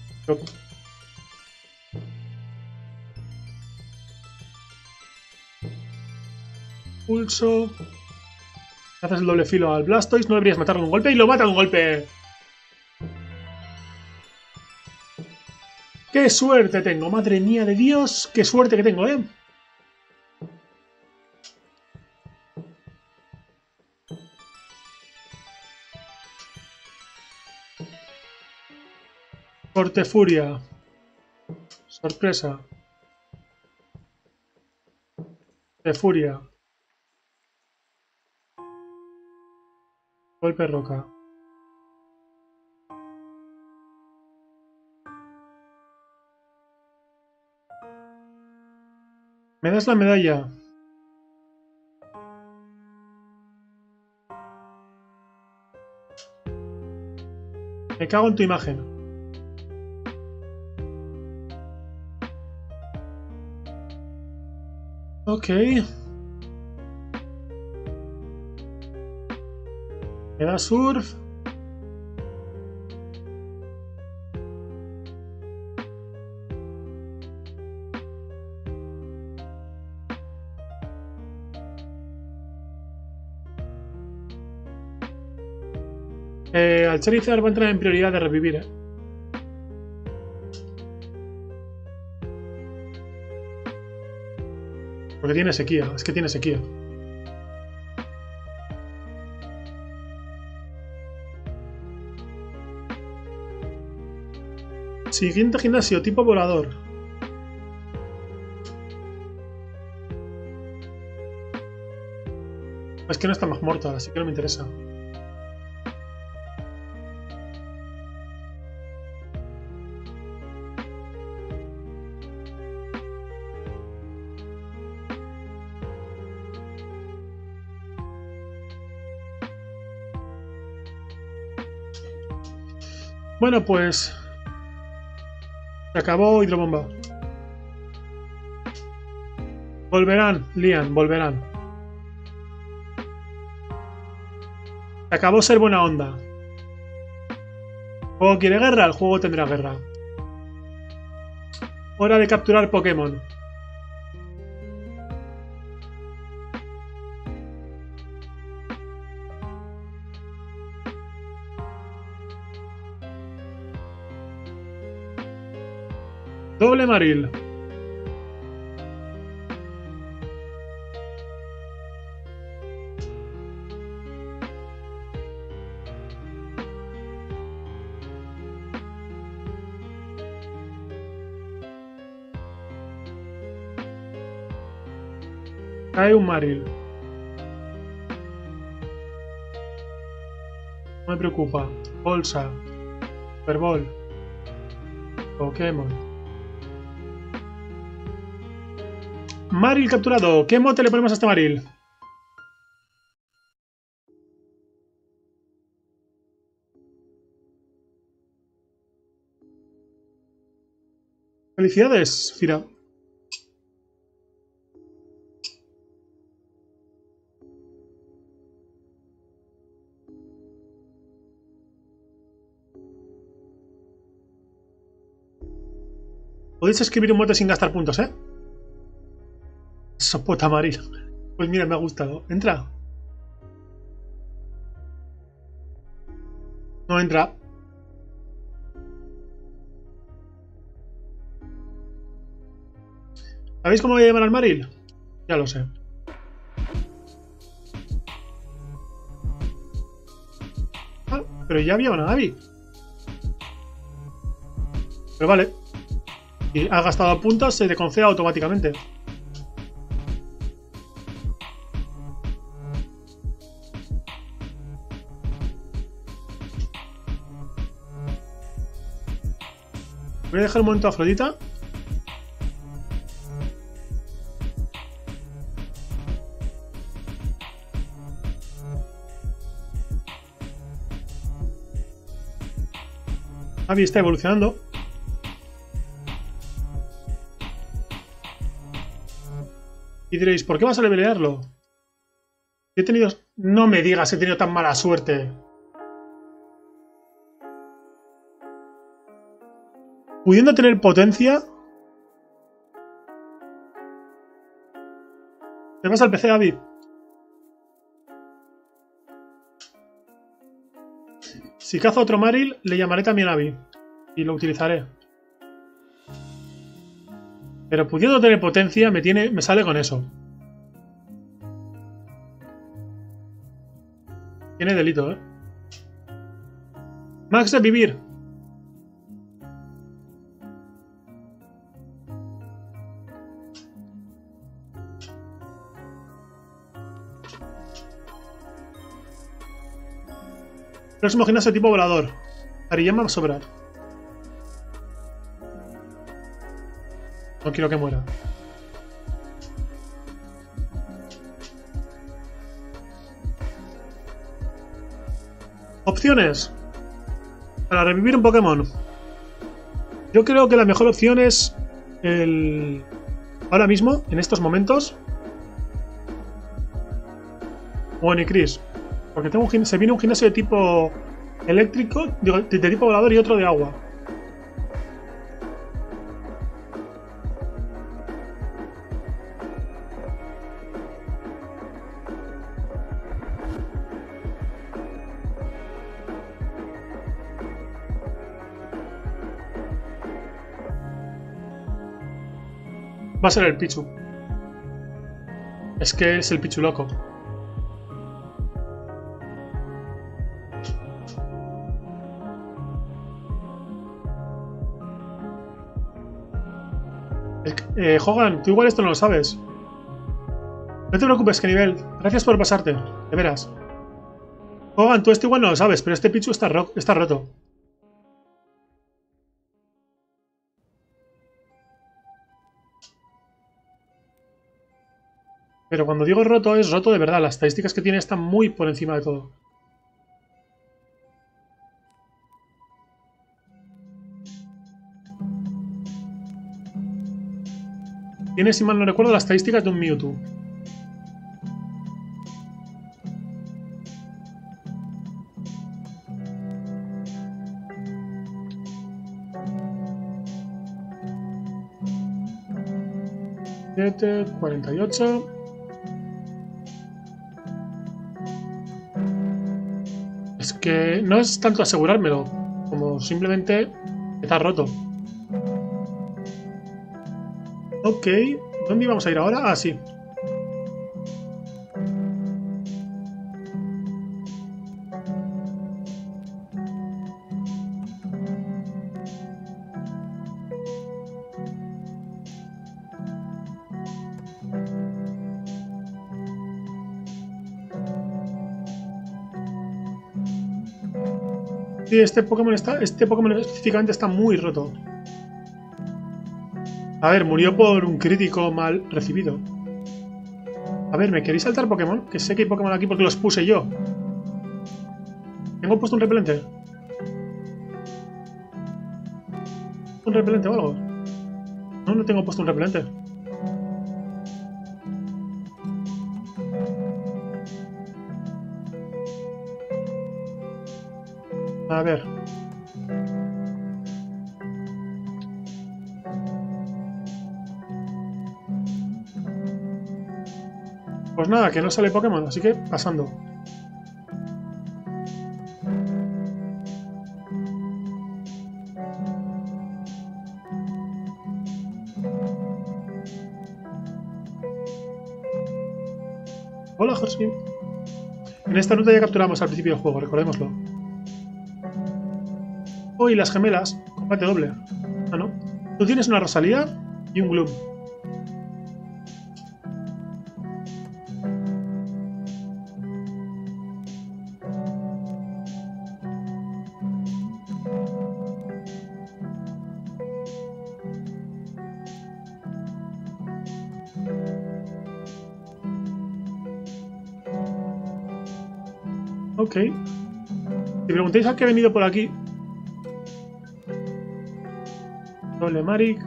Pulso. Haces el doble filo al Blastoise, no deberías matarlo de un golpe y lo mata de un golpe. ¡Qué suerte tengo! ¡Madre mía de Dios! ¡Qué suerte que tengo, eh! Corte furia. Sorpresa. De furia. Golpe roca. ¿Me das la medalla? Me cago en tu imagen. Ok. Me da surf. Al Charizard va a entrar en prioridad de revivir, eh. Porque tiene sequía, es que tiene sequía. Siguiente gimnasio, tipo volador. Es que no está más muerta, así que no me interesa. Bueno, pues... se acabó hidrobomba. Volverán, Lian, volverán. Se acabó ser buena onda. El juego quiere guerra, el juego tendrá guerra. Hora de capturar Pokémon. Doble Maril. Hay un Maril. No me preocupa. Bolsa. Superball. Pokémon. Maril capturado. ¿Qué mote le ponemos a este Maril? Felicidades, Fira. Podéis escribir un mote sin gastar puntos, ¿eh? Sopota Maril. Pues mira, me ha gustado. ¿Entra? No entra. ¿Sabéis cómo voy a llamar al Maril? Ya lo sé. Ah, pero ya había una Abby. Pero vale. Si has gastado puntos, se te concede automáticamente. Voy a dejar un momento a Afrodita. Abby está evolucionando. Y diréis, ¿por qué vas a levelearlo? He tenido... No me digas, he tenido tan mala suerte. Pudiendo tener potencia... Te vas al PC, Abby. Si cazo otro Maril, le llamaré también Abby. Y lo utilizaré. Pero pudiendo tener potencia, me sale con eso. Tiene delito, ¿eh? Max de vivir. Próximo gimnasio tipo volador. Ariyama sobrar. No quiero que muera. Opciones para revivir un Pokémon. Yo creo que la mejor opción es el... Ahora mismo, en estos momentos. Bueno, y Chris. Porque tengo se viene un gimnasio de tipo eléctrico, de tipo volador y otro de agua. Va a ser el Pichu. Es que es el Pichu loco. Hogan, tú igual esto no lo sabes. No te preocupes, que nivel. Gracias por pasarte, de veras. Hogan, tú esto igual no lo sabes, pero este Pichu está roto. Pero cuando digo roto, es roto de verdad. Las estadísticas que tiene están muy por encima de todo. Tiene, si mal no recuerdo, las estadísticas de un Mewtwo. Siete, 48... Es que no es tanto asegurármelo, como simplemente está roto. Ok, ¿dónde íbamos a ir ahora? Ah, sí. Sí, este Pokémon específicamente está muy roto. A ver, murió por un crítico mal recibido. A ver, ¿me queréis saltar Pokémon? Que sé que hay Pokémon aquí porque los puse yo. ¿Tengo puesto un repelente? ¿Un repelente o algo? No, no tengo puesto un repelente. A ver. Pues nada, que no sale Pokémon, así que pasando. Hola, Jorge. En esta ruta ya capturamos al principio del juego, recordémoslo. Hoy las gemelas, combate doble. Ah, no. Tú tienes una Rosalía y un Gloom. Ok. Si preguntáis a qué he venido por aquí. Doble Maric.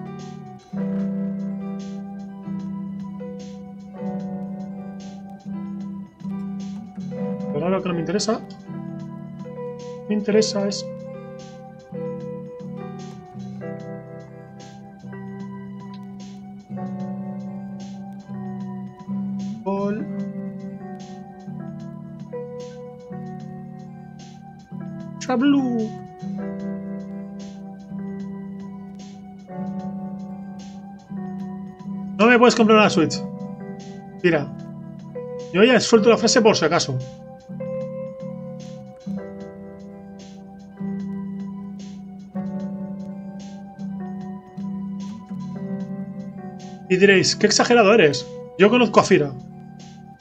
Pero ahora lo que no me interesa. Me interesa es. Blue. No me puedes comprar una Switch. Mira, yo ya suelto la frase por si acaso. Y diréis, qué exagerado eres. Yo conozco a Fira,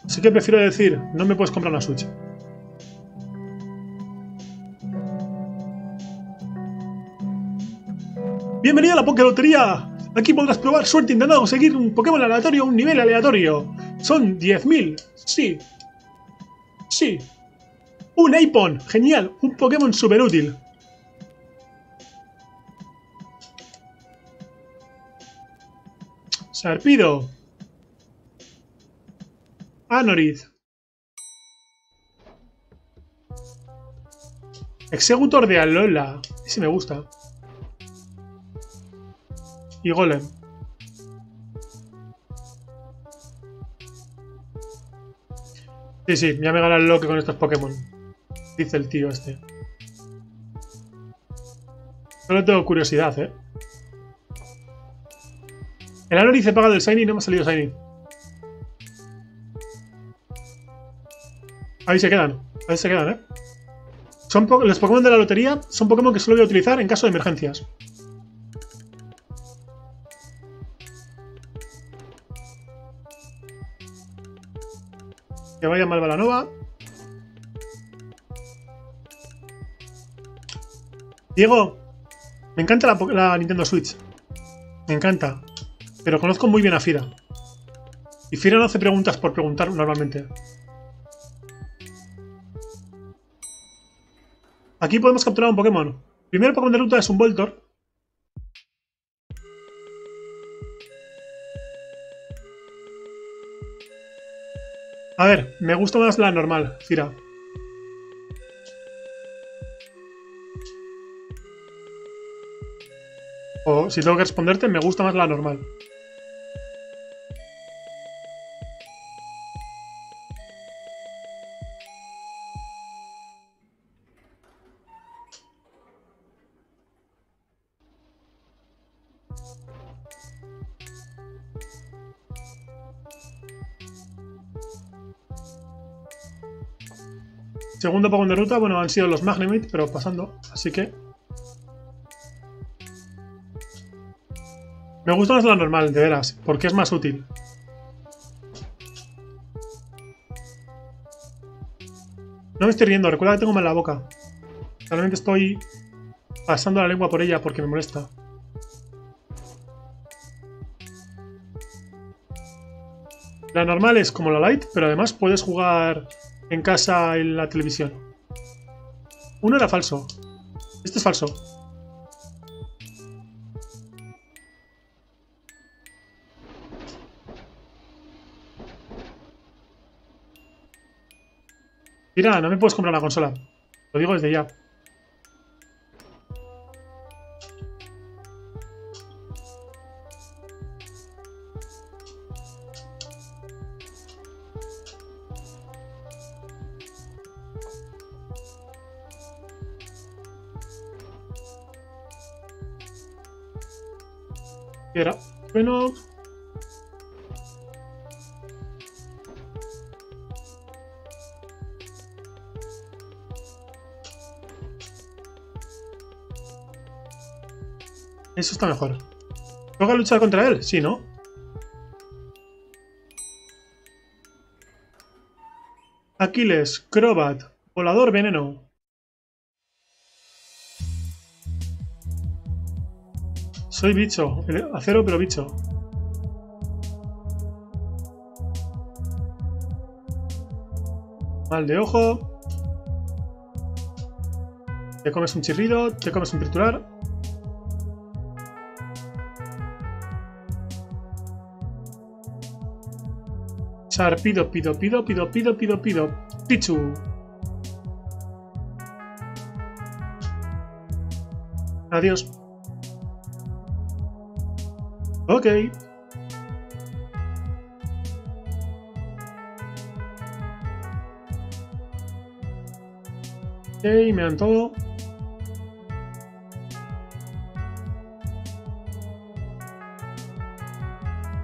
así que prefiero decir, no me puedes comprar una Switch. ¡Bienvenido a la Pokelotería! Aquí podrás probar suerte intentando conseguir un Pokémon aleatorio a un nivel aleatorio. Son 10.000. Sí. Sí. Un Aipon. Genial. Un Pokémon súper útil. Sarpido. Anorid. Executor de Alola. Ese me gusta. Y Golem. Sí, sí, ya me gana el loque con estos Pokémon. Dice el tío este. Solo tengo curiosidad, ¿eh? El Anorid se paga del Shiny y no me ha salido Shiny. Ahí se quedan. Ahí se quedan, ¿eh? Son los Pokémon de la lotería son Pokémon que solo voy a utilizar en caso de emergencias. Que vaya Malvalanova. Diego, me encanta la Nintendo Switch. Me encanta. Pero conozco muy bien a Fira. Y Fira no hace preguntas por preguntar normalmente. Aquí podemos capturar un Pokémon. El primer Pokémon de ruta es un Voltor. A ver, me gusta más la normal, Fira. O si tengo que responderte, me gusta más la normal. Segundo Pokémon de ruta, bueno, han sido los Magnemite, pero pasando, así que... Me gusta más la normal, de veras, porque es más útil. No me estoy riendo, recuerda que tengo mal la boca. Realmente estoy pasando la lengua por ella porque me molesta. La normal es como la light, pero además puedes jugar en casa en la televisión. Uno era falso. Este es falso. Mira, no me puedes comprar una consola. Lo digo desde ya. Era bueno. Eso está mejor. ¿Toca luchar contra él? Sí, ¿no? Aquiles, Crobat, Volador, Veneno. Soy bicho, acero pero bicho. Mal de ojo. Te comes un chirrido, te comes un triturar. Char, pido. Pichu. Adiós. Ok. Ok, me dan todo.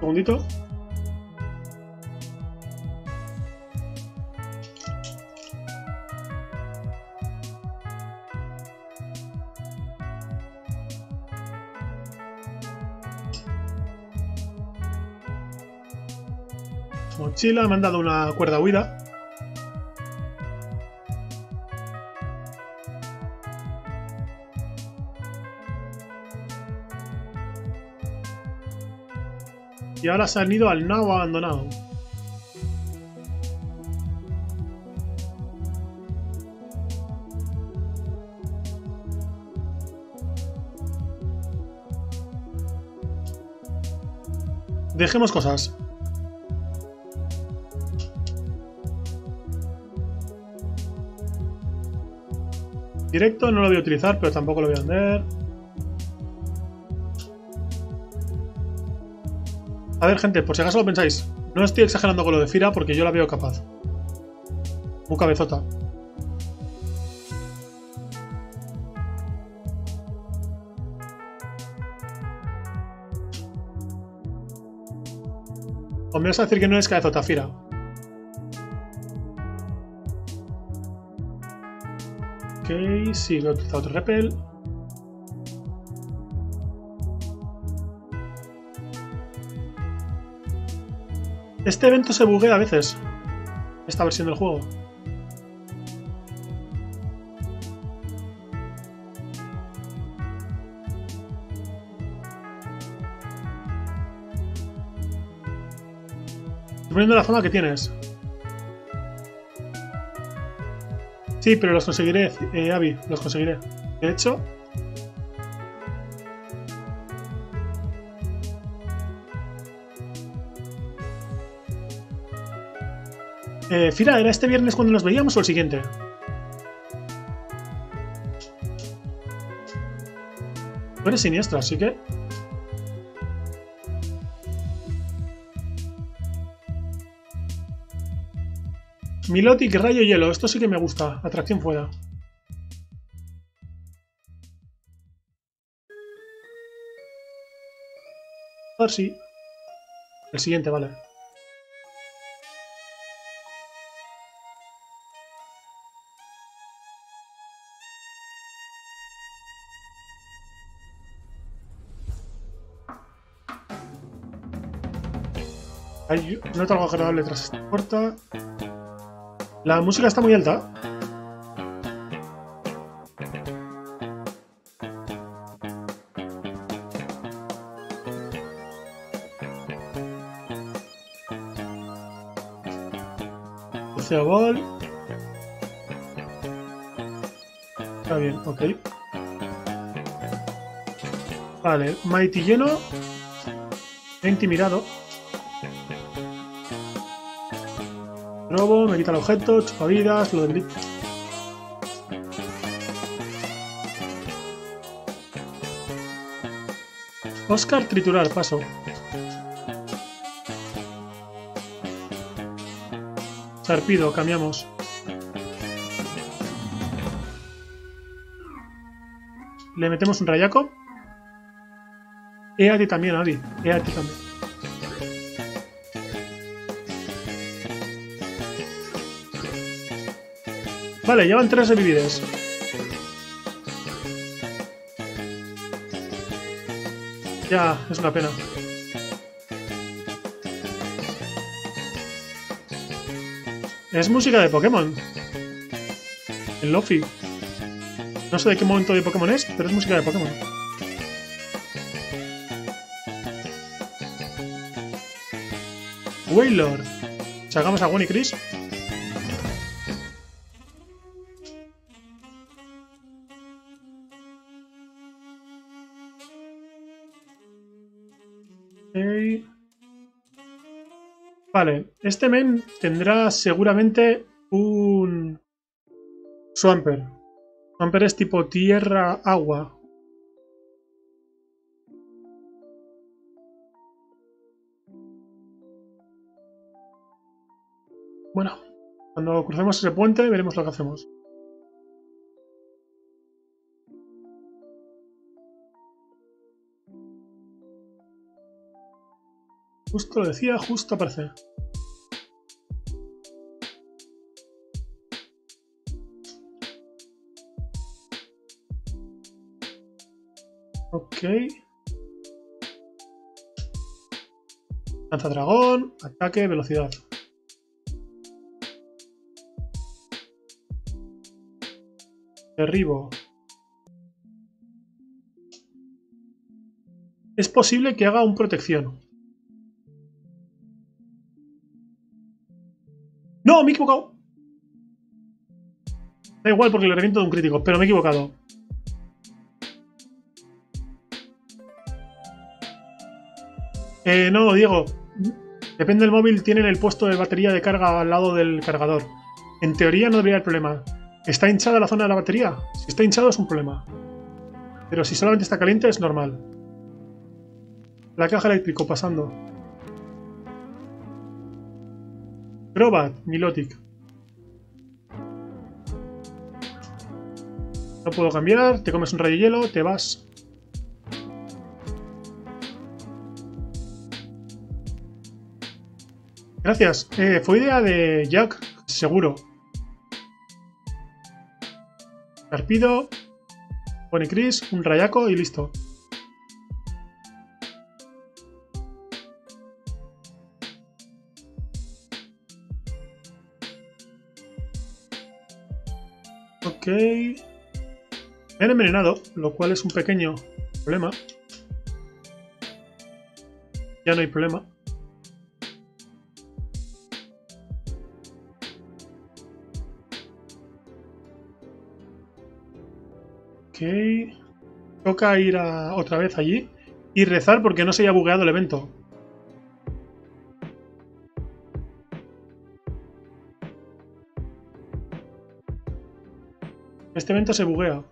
Un segundito. Mochila, me han dado una cuerda huida. Y ahora se han ido al nabo abandonado. Dejemos cosas. Directo no lo voy a utilizar, pero tampoco lo voy a vender. A ver, gente, por si acaso lo pensáis, no estoy exagerando con lo de Fira porque yo la veo capaz. Muy cabezota. O me vas a decir que no es cabezota, Fira. Ok, sí, lo he utilizado otro repel. Este evento se buguea a veces. Esta versión del juego. Estoy poniendo la zona que tienes. Sí, pero los conseguiré, Abby, los conseguiré. De hecho... Fira, ¿era este viernes cuando nos veíamos o el siguiente? Tú eres siniestra, así que... Milotic, rayo hielo. Esto sí que me gusta. Atracción fuera. A ver si... El siguiente, vale. Hay no algo agradable tras esta puerta. La música está muy alta. Boxeo Ball. Está bien, ok. Vale, Mighty lleno. He intimidado. Robo, me quita el objeto, chupavidas, lo del... Oscar, triturar, paso. Sarpido, cambiamos. Le metemos un rayaco. A ti también, Abby. A ti también. Vale, llevan 3 revividas. Ya, es una pena. Es música de Pokémon. El Lofi. No sé de qué momento de Pokémon es, pero es música de Pokémon. Wailord. Sacamos a Gwen y Chris. Vale, este men tendrá seguramente un Swampert. Swampert es tipo tierra-agua. Bueno, cuando crucemos ese puente veremos lo que hacemos. Justo lo decía, justo aparece. Ok. Lanza dragón, ataque, velocidad. Derribo. Es posible que haga un protección. ¡No! ¡Me he equivocado! Da igual porque le reviento de un crítico, pero me he equivocado. No, Diego. Depende del móvil, tienen el puesto de batería de carga al lado del cargador. En teoría no debería haber problema. ¿Está hinchada la zona de la batería? Si está hinchado es un problema. Pero si solamente está caliente es normal. La caja eléctrico pasando. Crobat, Milotic. No puedo cambiar, te comes un rayo de hielo, te vas. Gracias, fue idea de Jack, seguro. Carpido, pone Chris, un rayaco y listo. Ok. Me han envenenado, lo cual es un pequeño problema. Ya no hay problema. Ok. Toca ir otra vez allí y rezar porque no se haya bugueado el evento. Este evento se buguea.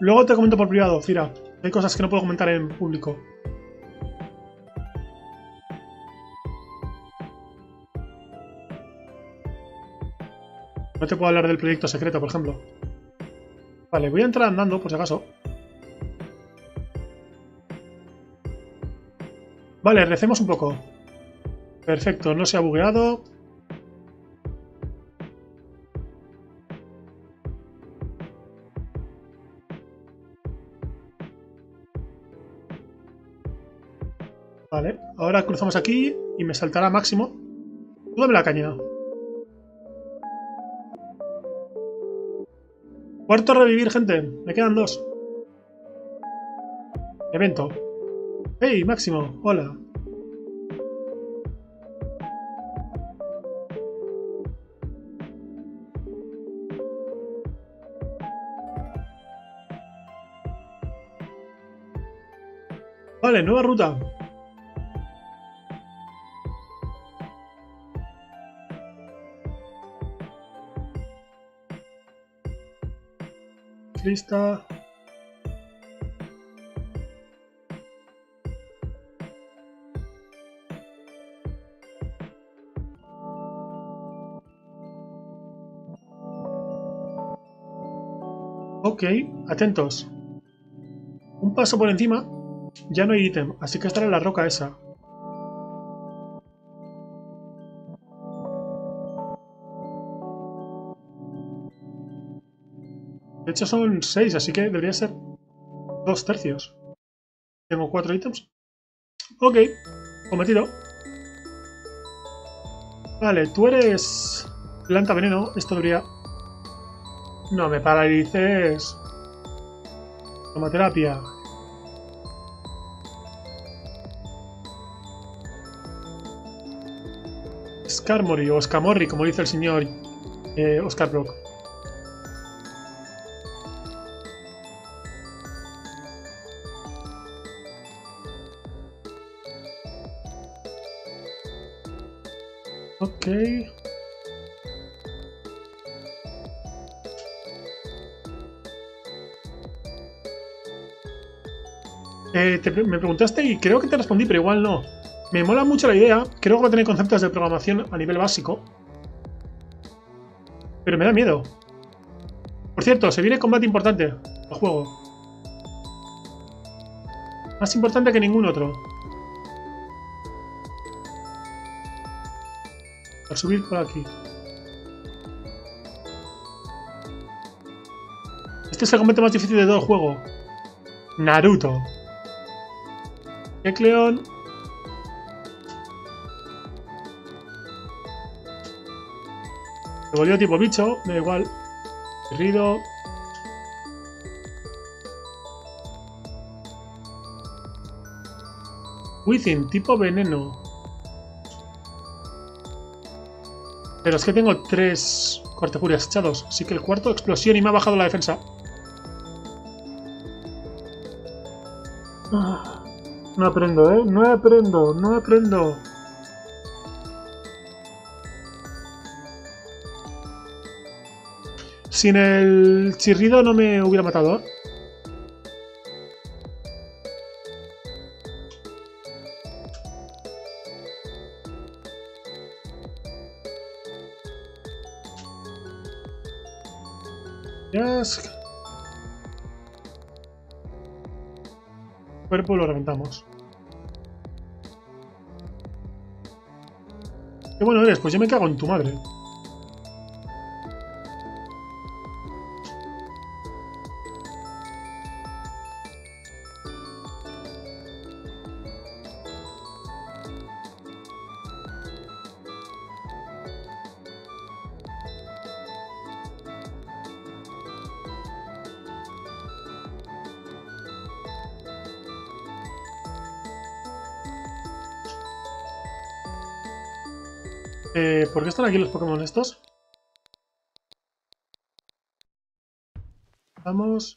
Luego te comento por privado, Cira. Hay cosas que no puedo comentar en público. No te puedo hablar del proyecto secreto, por ejemplo. Vale, voy a entrar andando, por si acaso. Vale, recemos un poco. Perfecto, no se ha bugueado. Vale, ahora cruzamos aquí y me saltará máximo. Tú dame la caña. Cuarto revivir, gente. Me quedan 2. Evento. ¡Hey, máximo! Hola. Vale, nueva ruta. Lista. Ok, atentos. Un paso por encima. Ya no hay ítem, así que estará en la roca esa. De hecho son 6, así que debería ser 2/3. Tengo 4 ítems. Ok, cometido. Vale, tú eres planta veneno. Esto debería... No me paralices. Tomaterapia. Skarmory o Scamorri, como dice el señor Oscar Brock. Ok. Me preguntaste y creo que te respondí, pero igual no. Me mola mucho la idea, creo que va a tener conceptos de programación a nivel básico. Pero me da miedo. Por cierto, se viene combate importante al juego. Más importante que ningún otro. Al subir por aquí. Este es el combate más difícil de todo el juego. Naruto. Kecleon. Se volvió tipo bicho, me da igual. Rido. Within, tipo veneno. Pero es que tengo 3 cortefurias echados, así que el cuarto explosión y me ha bajado la defensa. No aprendo, ¿eh? No aprendo. Sin el chirrido no me hubiera matado, ¿eh? Yes. Cuerpo lo reventamos. Qué bueno eres, pues yo me cago en tu madre. ¿Por qué están aquí los Pokémon estos? Vamos.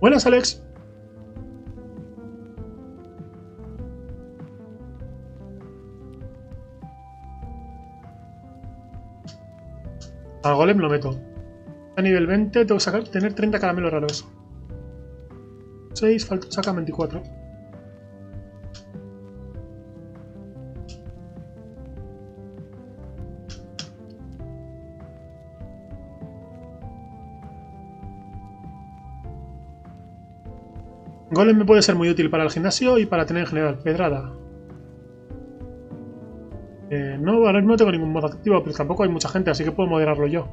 Buenas, Alex. Al Golem lo meto. A nivel 20 tengo que sacar, tener 30 caramelos raros. 6, saca 24. Golem me puede ser muy útil para el gimnasio y para tener en general pedrada. No, ahora mismo no tengo ningún modo activo, pero tampoco hay mucha gente, así que puedo moderarlo yo.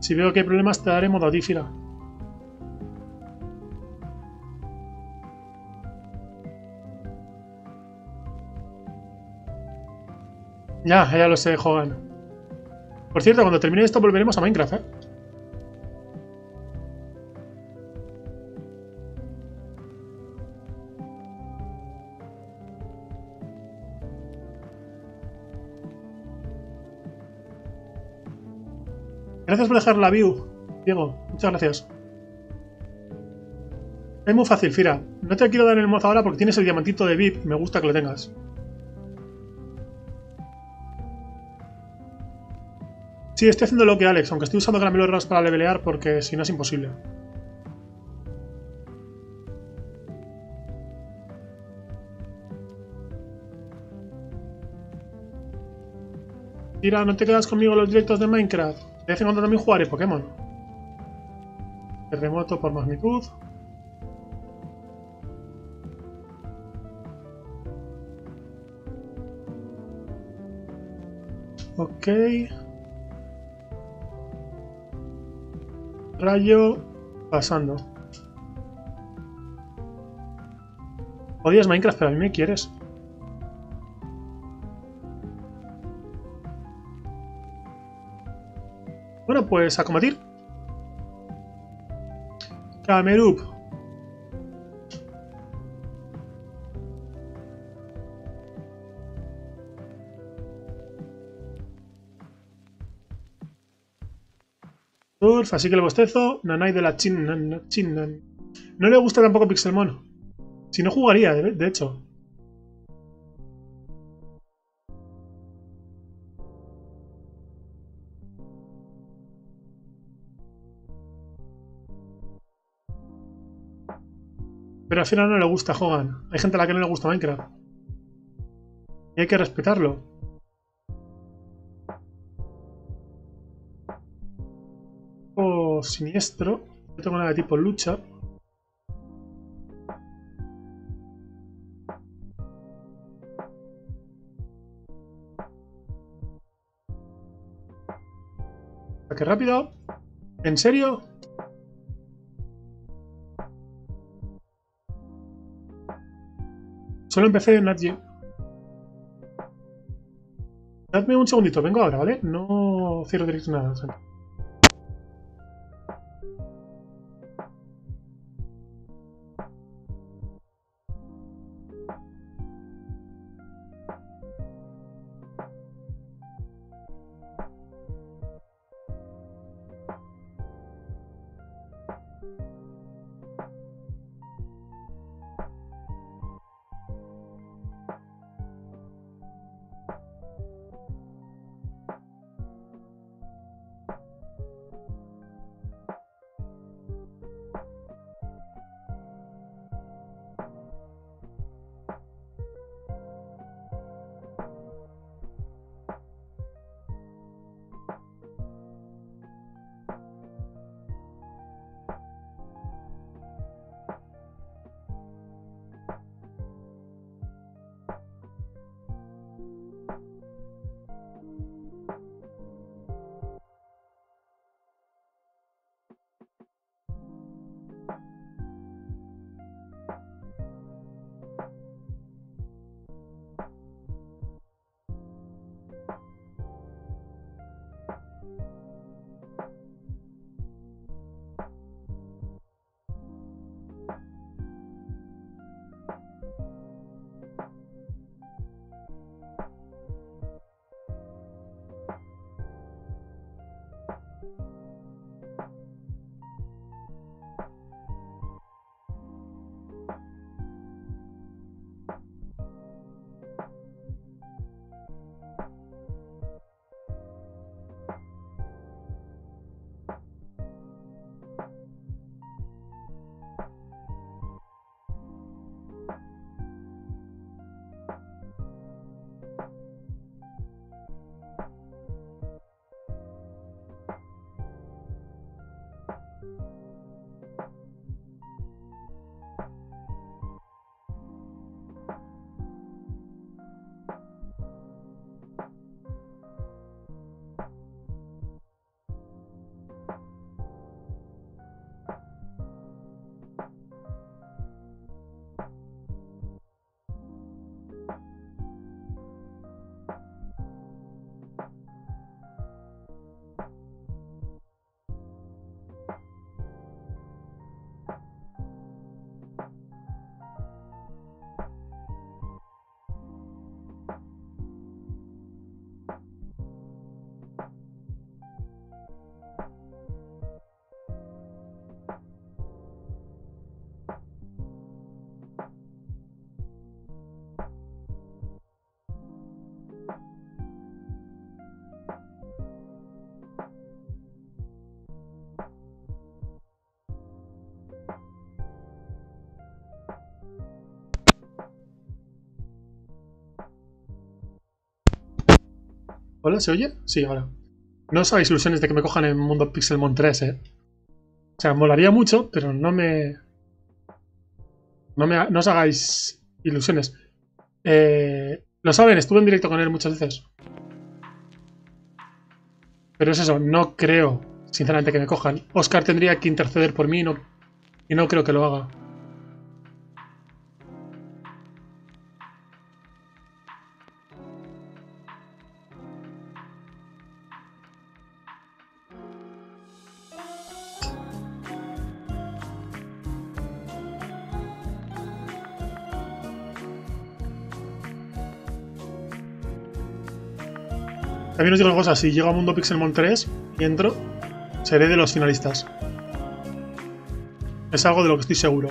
Si veo que hay problemas, te daré modo difira. Ya lo sé, Hogan. Por cierto, cuando termine esto volveremos a Minecraft, ¿eh? Gracias por dejar la view, Diego. Muchas gracias. Es muy fácil, Fira. No te quiero dar el mozo ahora porque tienes el diamantito de VIP. Me gusta que lo tengas. Sí, estoy haciendo lo que Alex, aunque estoy usando caramelos raros para levelear porque si no es imposible. Fira, ¿no te quedas conmigo en los directos de Minecraft? De vez en cuando también jugaré Pokémon. Terremoto por magnitud. Ok. Rayo pasando. Odias Minecraft, pero a mí me quieres. Bueno, pues a combatir. Camerup. Turf, así que el bostezo. Nanai de la Chinnan. No le gusta tampoco Pixelmon. Si no jugaría, de hecho. Pero al final no le gusta Hogan. Hay gente a la que no le gusta Minecraft. Y hay que respetarlo. Oh, siniestro. No tengo nada de tipo lucha. Qué rápido. ¿En serio? Solo empecé en Nadie. Dadme un segundito, vengo ahora, ¿vale? No cierro directo nada. ¿Hola? ¿Se oye? Sí, ahora. No os hagáis ilusiones de que me cojan en Mundo Pixelmon 3, ¿eh? O sea, molaría mucho, pero no os hagáis ilusiones. Lo saben, estuve en directo con él muchas veces. Pero es eso, no creo, sinceramente, que me cojan. Oscar tendría que interceder por mí y no creo que lo haga. También os digo una cosa, si llego a Mundo Pixelmon 3 y entro, seré de los finalistas. Es algo de lo que estoy seguro.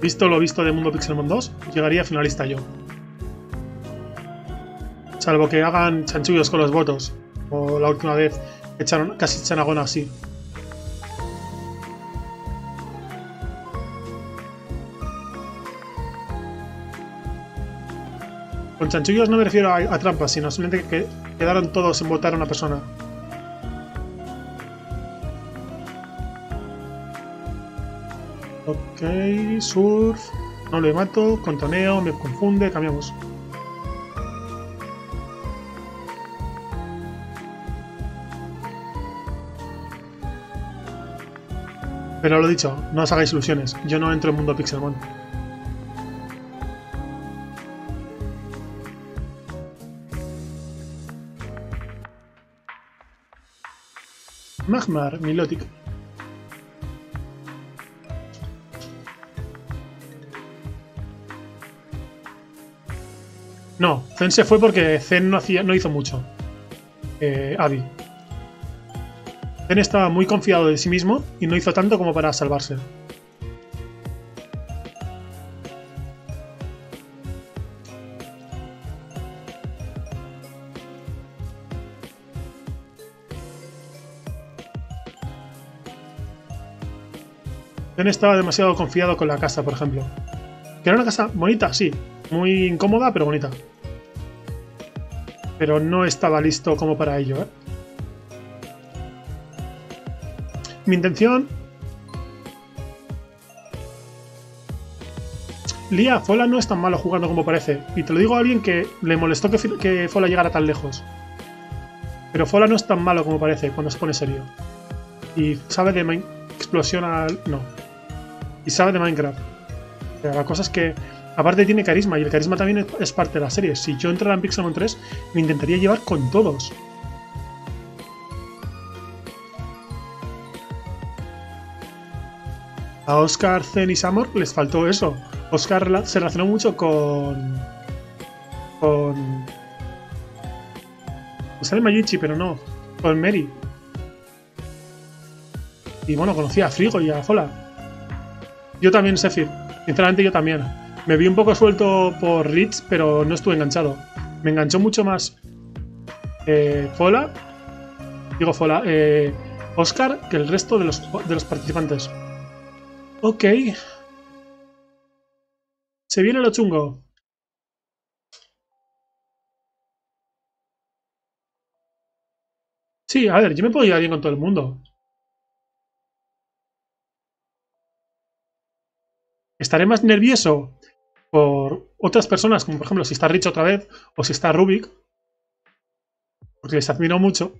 Visto lo visto de Mundo Pixelmon 2, llegaría finalista yo. Salvo que hagan chanchullos con los votos, o la última vez echaron casi chanagona así. Con chanchullos no me refiero a trampas, sino simplemente que quedaron todos en votar a una persona. Ok, surf. No le mato, contoneo, me confunde, cambiamos. Pero lo dicho, no os hagáis ilusiones, yo no entro en Mundo Pixelmon. Magmar, Milotic. No, Zen se fue porque Zen no hizo mucho. Abby. Zen estaba muy confiado de sí mismo y no hizo tanto como para salvarse. Zen estaba demasiado confiado con la casa, por ejemplo. Que era una casa bonita, sí. Muy incómoda, pero bonita. Pero no estaba listo como para ello, ¿eh? Mi intención... Lía, Fola no es tan malo jugando como parece. Y te lo digo a alguien que le molestó que Fola llegara tan lejos. Pero Fola no es tan malo como parece cuando se pone serio. Y sabe de main... Explosión al... No. Y sabe de Minecraft. O sea, la cosa es que, aparte tiene carisma, y el carisma también es parte de la serie. Si yo entrara en Pixelmon 3, me intentaría llevar con todos. A Oscar, Zen y Samor les faltó eso. Oscar se relacionó mucho con... Sale Mayuchi, pero no. Con Mary. Y bueno, conocí a Frigo y a Fola. Yo también, Sefir. Sinceramente, yo también. Me vi un poco suelto por Rich, pero no estuve enganchado. Me enganchó mucho más Fola. Digo Fola. Oscar, que el resto de los participantes. Ok. Se viene lo chungo. Sí, a ver, yo me puedo llevar bien con todo el mundo. Estaré más nervioso por otras personas, como por ejemplo si está Rich otra vez, o si está Rubik, porque les admiro mucho.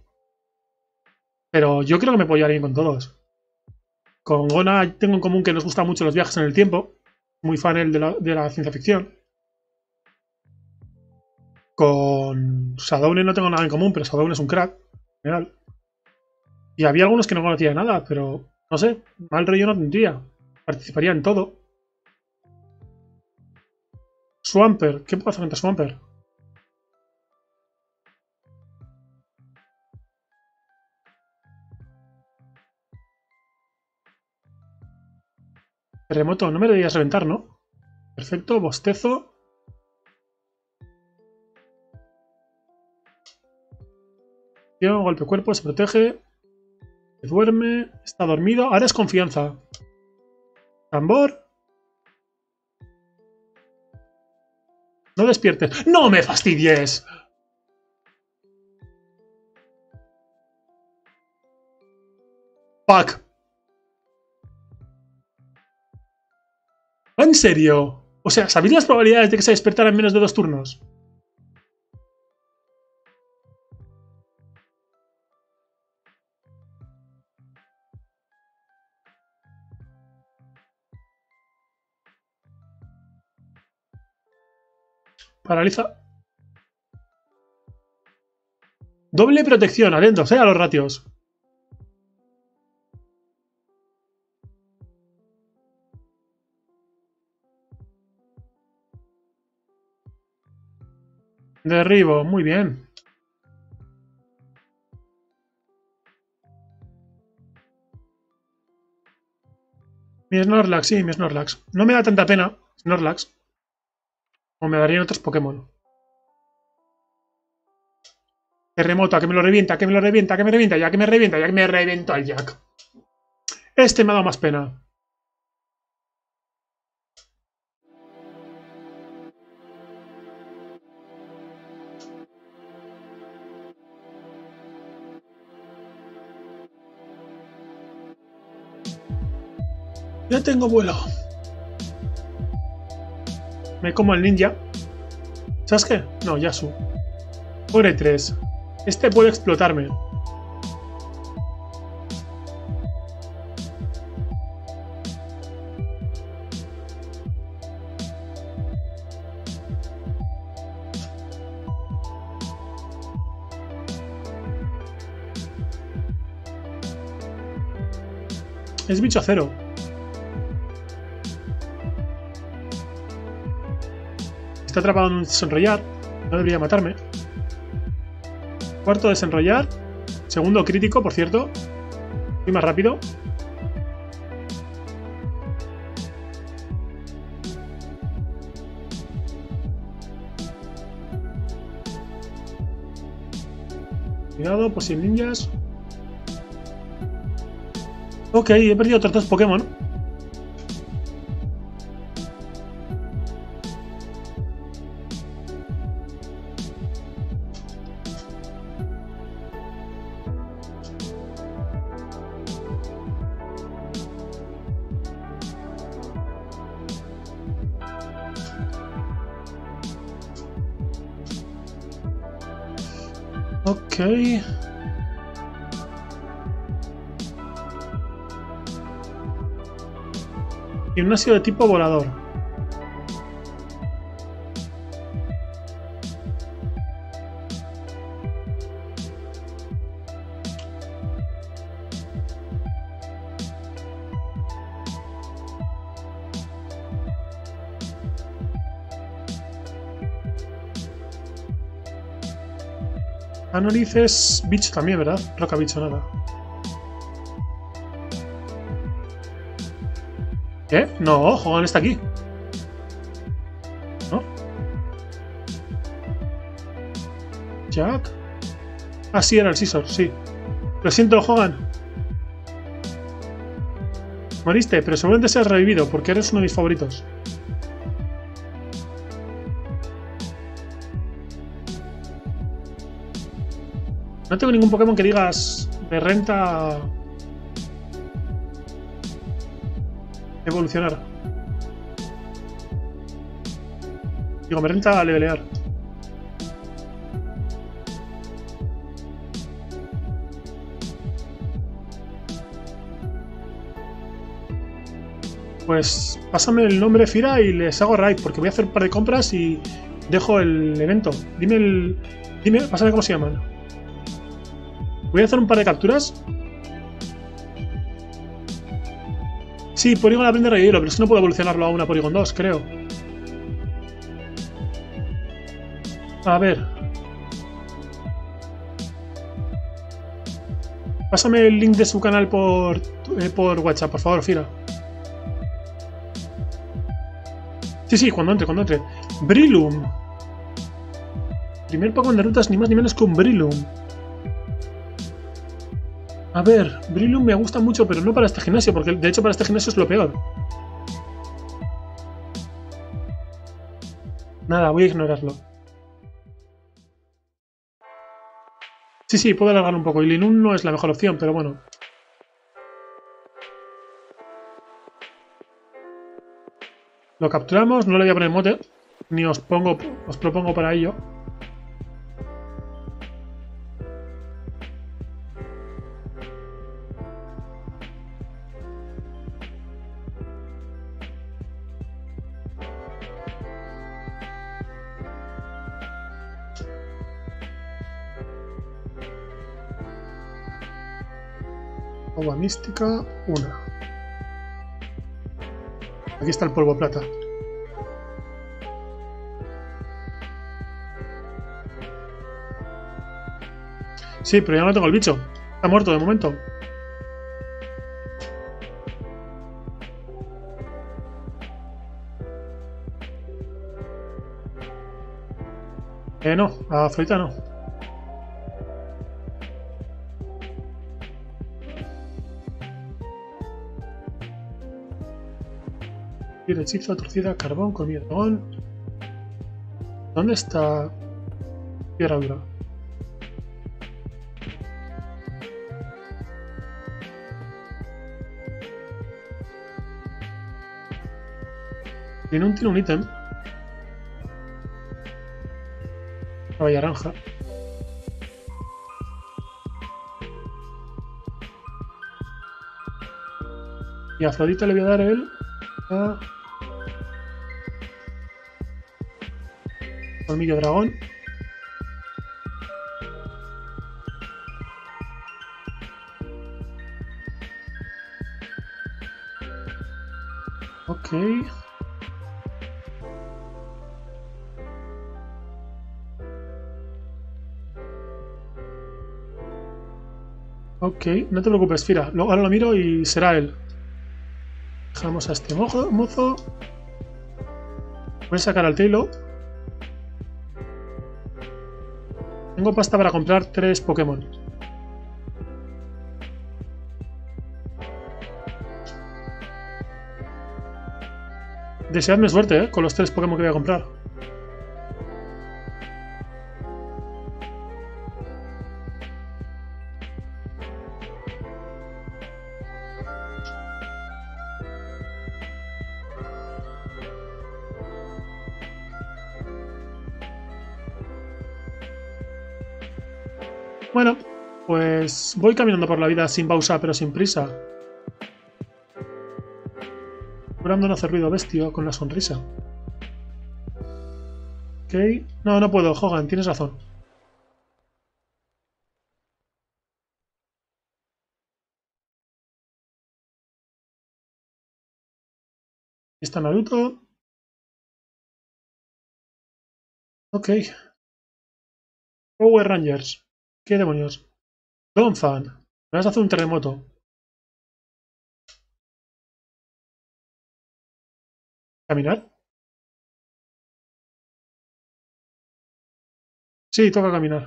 Pero yo creo que me puedo llevar bien con todos. Con Gona tengo en común que nos gustan mucho los viajes en el tiempo. Muy fan él de la ciencia ficción. Con Shadowne no tengo nada en común, pero Shadowne es un crack, en general. Y había algunos que no conocía nada, pero no sé, mal rollo no tendría. Participaría en todo. Swampert. ¿Qué puedo hacer contra Swampert? Terremoto. No me deberías reventar, ¿no? Perfecto. Bostezo. Golpe cuerpo. Se protege. Duerme, está dormido. Ahora es confianza. Tambor. No despiertes. ¡No me fastidies! Pac. ¿En serio? O sea, ¿sabéis las probabilidades de que se despertara en menos de 2 turnos? Paraliza. Doble protección, atentos, a los ratios. Derribo, muy bien. Mi Snorlax, sí, mi Snorlax. No me da tanta pena, Snorlax. O me darían otros Pokémon. Terremoto, a que me lo revienta, que me lo revienta, que me revienta, ya que me revienta, ya que me reviento al Jack. Este me ha dado más pena. Ya tengo vuelo. Me como el ninja. ¿Sabes qué? No, Yasu. Ore 3. Este puede explotarme. Es bicho acero. Está atrapado en un desenrollar. No debería matarme. Cuarto desenrollar. Segundo crítico, por cierto. Y más rápido. Cuidado, pues sin ninjas. Ok, he perdido otros 2 Pokémon. Okay. Gimnasio de tipo volador. Anoriz es bicho también, ¿verdad? Roca bicho, nada. ¿Eh? No, Hogan está aquí. ¿No? Jack. Ah, sí, era el Scizor, sí. Lo siento, Hogan. Moriste, pero seguramente seas revivido, porque eres uno de mis favoritos. No tengo ningún Pokémon que digas me renta evolucionar. Digo, me renta levelear. Pues pásame el nombre Fira y les hago raid, porque voy a hacer un par de compras y dejo el evento. Dime, pásame cómo se llaman. Voy a hacer un par de capturas. Sí, Porygon aprende a revivirlo, pero es que no puedo evolucionarlo a una Porygon 2, creo. A ver. Pásame el link de su canal por WhatsApp, por favor, Fira. Sí, cuando entre. Breloom. Primer Pokémon de rutas ni más ni menos que un Breloom. A ver, Breloom me gusta mucho, pero no para este gimnasio, porque de hecho para este gimnasio es lo peor. Nada, voy a ignorarlo. Sí, sí, puedo alargarlo un poco. Y Linun no es la mejor opción, pero bueno. Lo capturamos, no le voy a poner mote, ni os propongo para ello. Agua mística, una. Aquí está el polvo plata. Sí, pero ya no tengo el bicho. Está muerto de momento. No, a Afrodita no. Hechizo, torcida, carbón, comida. ¿Dónde está piedra dura? Tiene un ítem. Una naranja. Y a Afrodita le voy a dar el... Colmillo dragón. Ok. Ok, no te preocupes, Fira. Ahora lo miro y será él. Dejamos a este mozo. Voy a sacar al Tailo. Tengo pasta para comprar 3 Pokémon. Deseadme suerte, con los 3 Pokémon que voy a comprar. Bueno, pues voy caminando por la vida sin pausa, pero sin prisa. Procurando no hacer ruido bestia con la sonrisa. Ok. No, no puedo, Hogan, tienes razón. Aquí está Naruto. Ok. Power Rangers. ¿Qué demonios? Donphan, me vas a hacer un terremoto. ¿Caminar? Sí, toca caminar.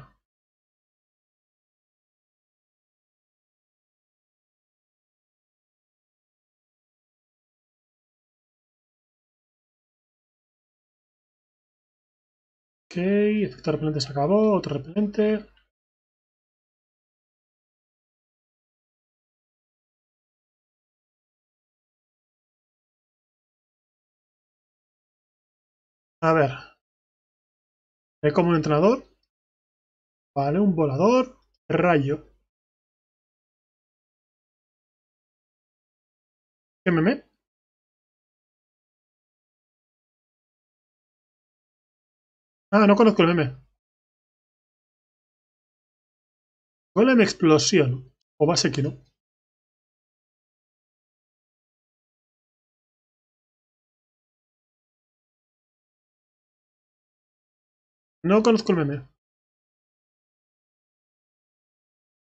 Ok, efecto repelente se acabó, otro repelente. A ver, es como un entrenador, vale, un volador, rayo. ¿Qué me met? Ah, no conozco el meme. Golem explosión, o base que no. No conozco el meme.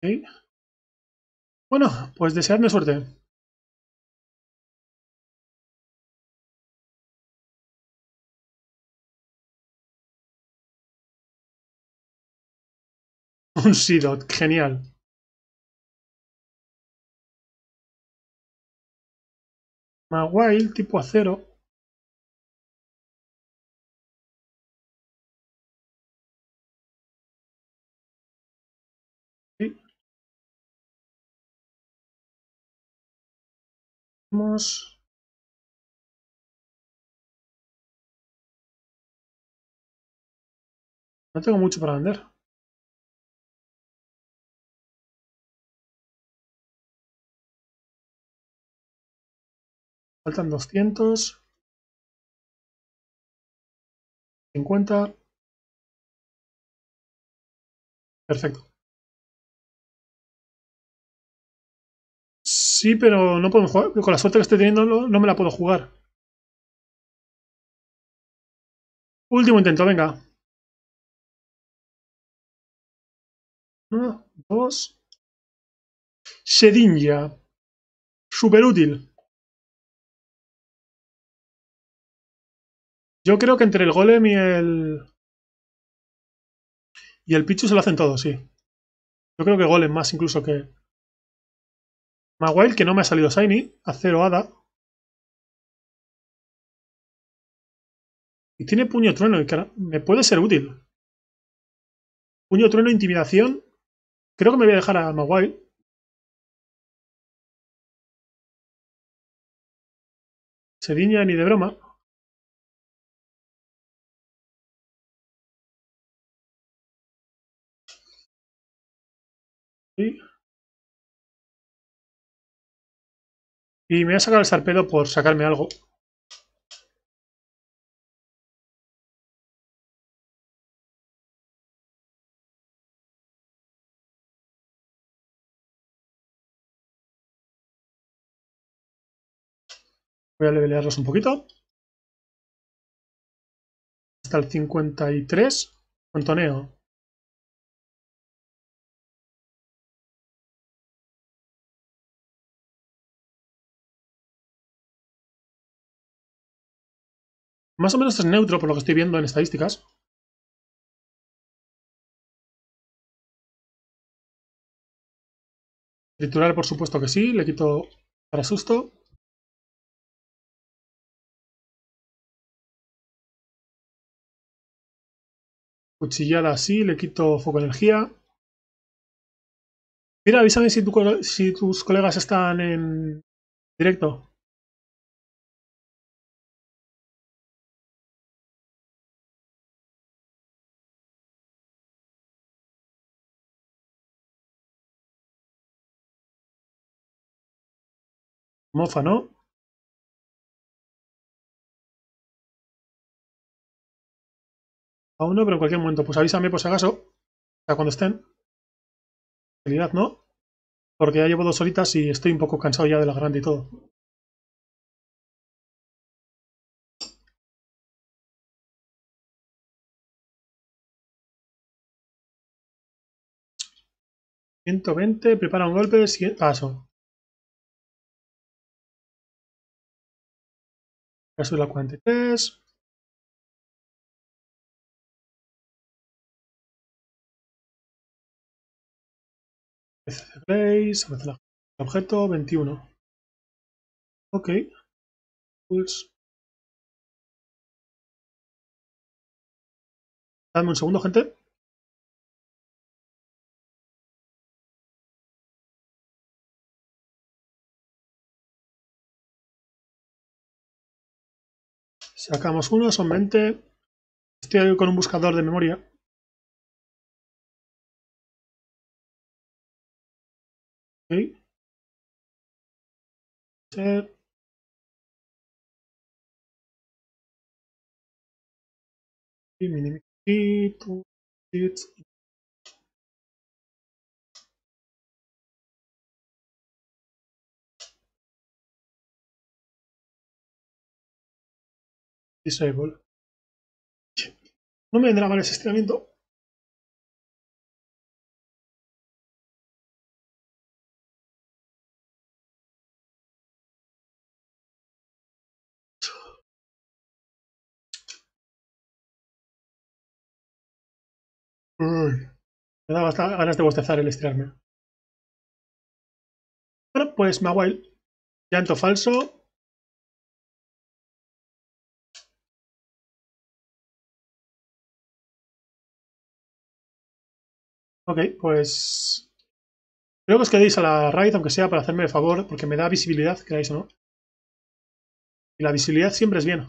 Okay. Bueno, pues deseadme suerte. Un Seedot, genial. Mawile tipo acero. Sí. Vamos. No tengo mucho para vender. Faltan 200. 50. Perfecto. Sí, pero no podemos jugar. Con la suerte que estoy teniendo no me la puedo jugar. Último intento, venga. 1, 2. Shedinja. Súper útil. Yo creo que entre el Golem y el Pichu se lo hacen todos, sí. Yo creo que Golem más incluso que Magby, que no me ha salido Shiny. Acero Ada. Y tiene Puño Trueno. Y me puede ser útil. Puño Trueno, Intimidación. Creo que me voy a dejar a Magby. Shedinja ni de broma. Sí. Y me voy a sacar el Sarpedo por sacarme algo. Voy a levelearlos un poquito. Hasta el 53. Con toneo. Más o menos es neutro por lo que estoy viendo en estadísticas. Triturar, por supuesto que sí. Le quito para susto. Cuchillada sí. Le quito foco energía. Mira, avísame si tus colegas están en directo. Mofa, ¿no? Aún no, pero en cualquier momento. Pues avísame por si acaso. O sea, cuando estén. En realidad no. Porque ya llevo 2 horitas y estoy un poco cansado ya de la grande y todo. ...120... Prepara un golpe... Paso. Voy a subir la 43. PC Grace, objeto 21. Ok. Pulse. Dadme un segundo, gente. Sacamos uno, son 20. Estoy con un buscador de memoria. Okay. Y minimizito. Disable. No me vendrá mal ese estiramiento. Me da hasta ganas de bostezar el estirarme. Bueno, pues Mawile. Llanto falso. Ok, pues creo que os quedéis a la raid, aunque sea para hacerme el favor, porque me da visibilidad, queráis o no. Y la visibilidad siempre es bien,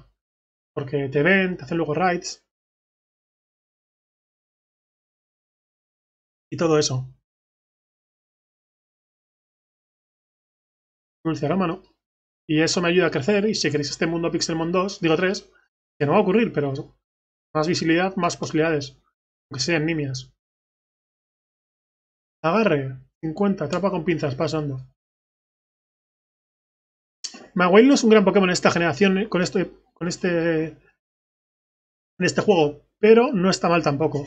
porque te ven, te hacen luego raids y todo eso. Dulcearoma, ¿no? Y eso me ayuda a crecer, y si queréis este mundo Pixelmon 2, digo 3, que no va a ocurrir, pero más visibilidad, más posibilidades, aunque sean nimias. Agarre, 50, atrapa con pinzas, pasando. Magby no es un gran Pokémon en esta generación, en este juego, pero no está mal tampoco.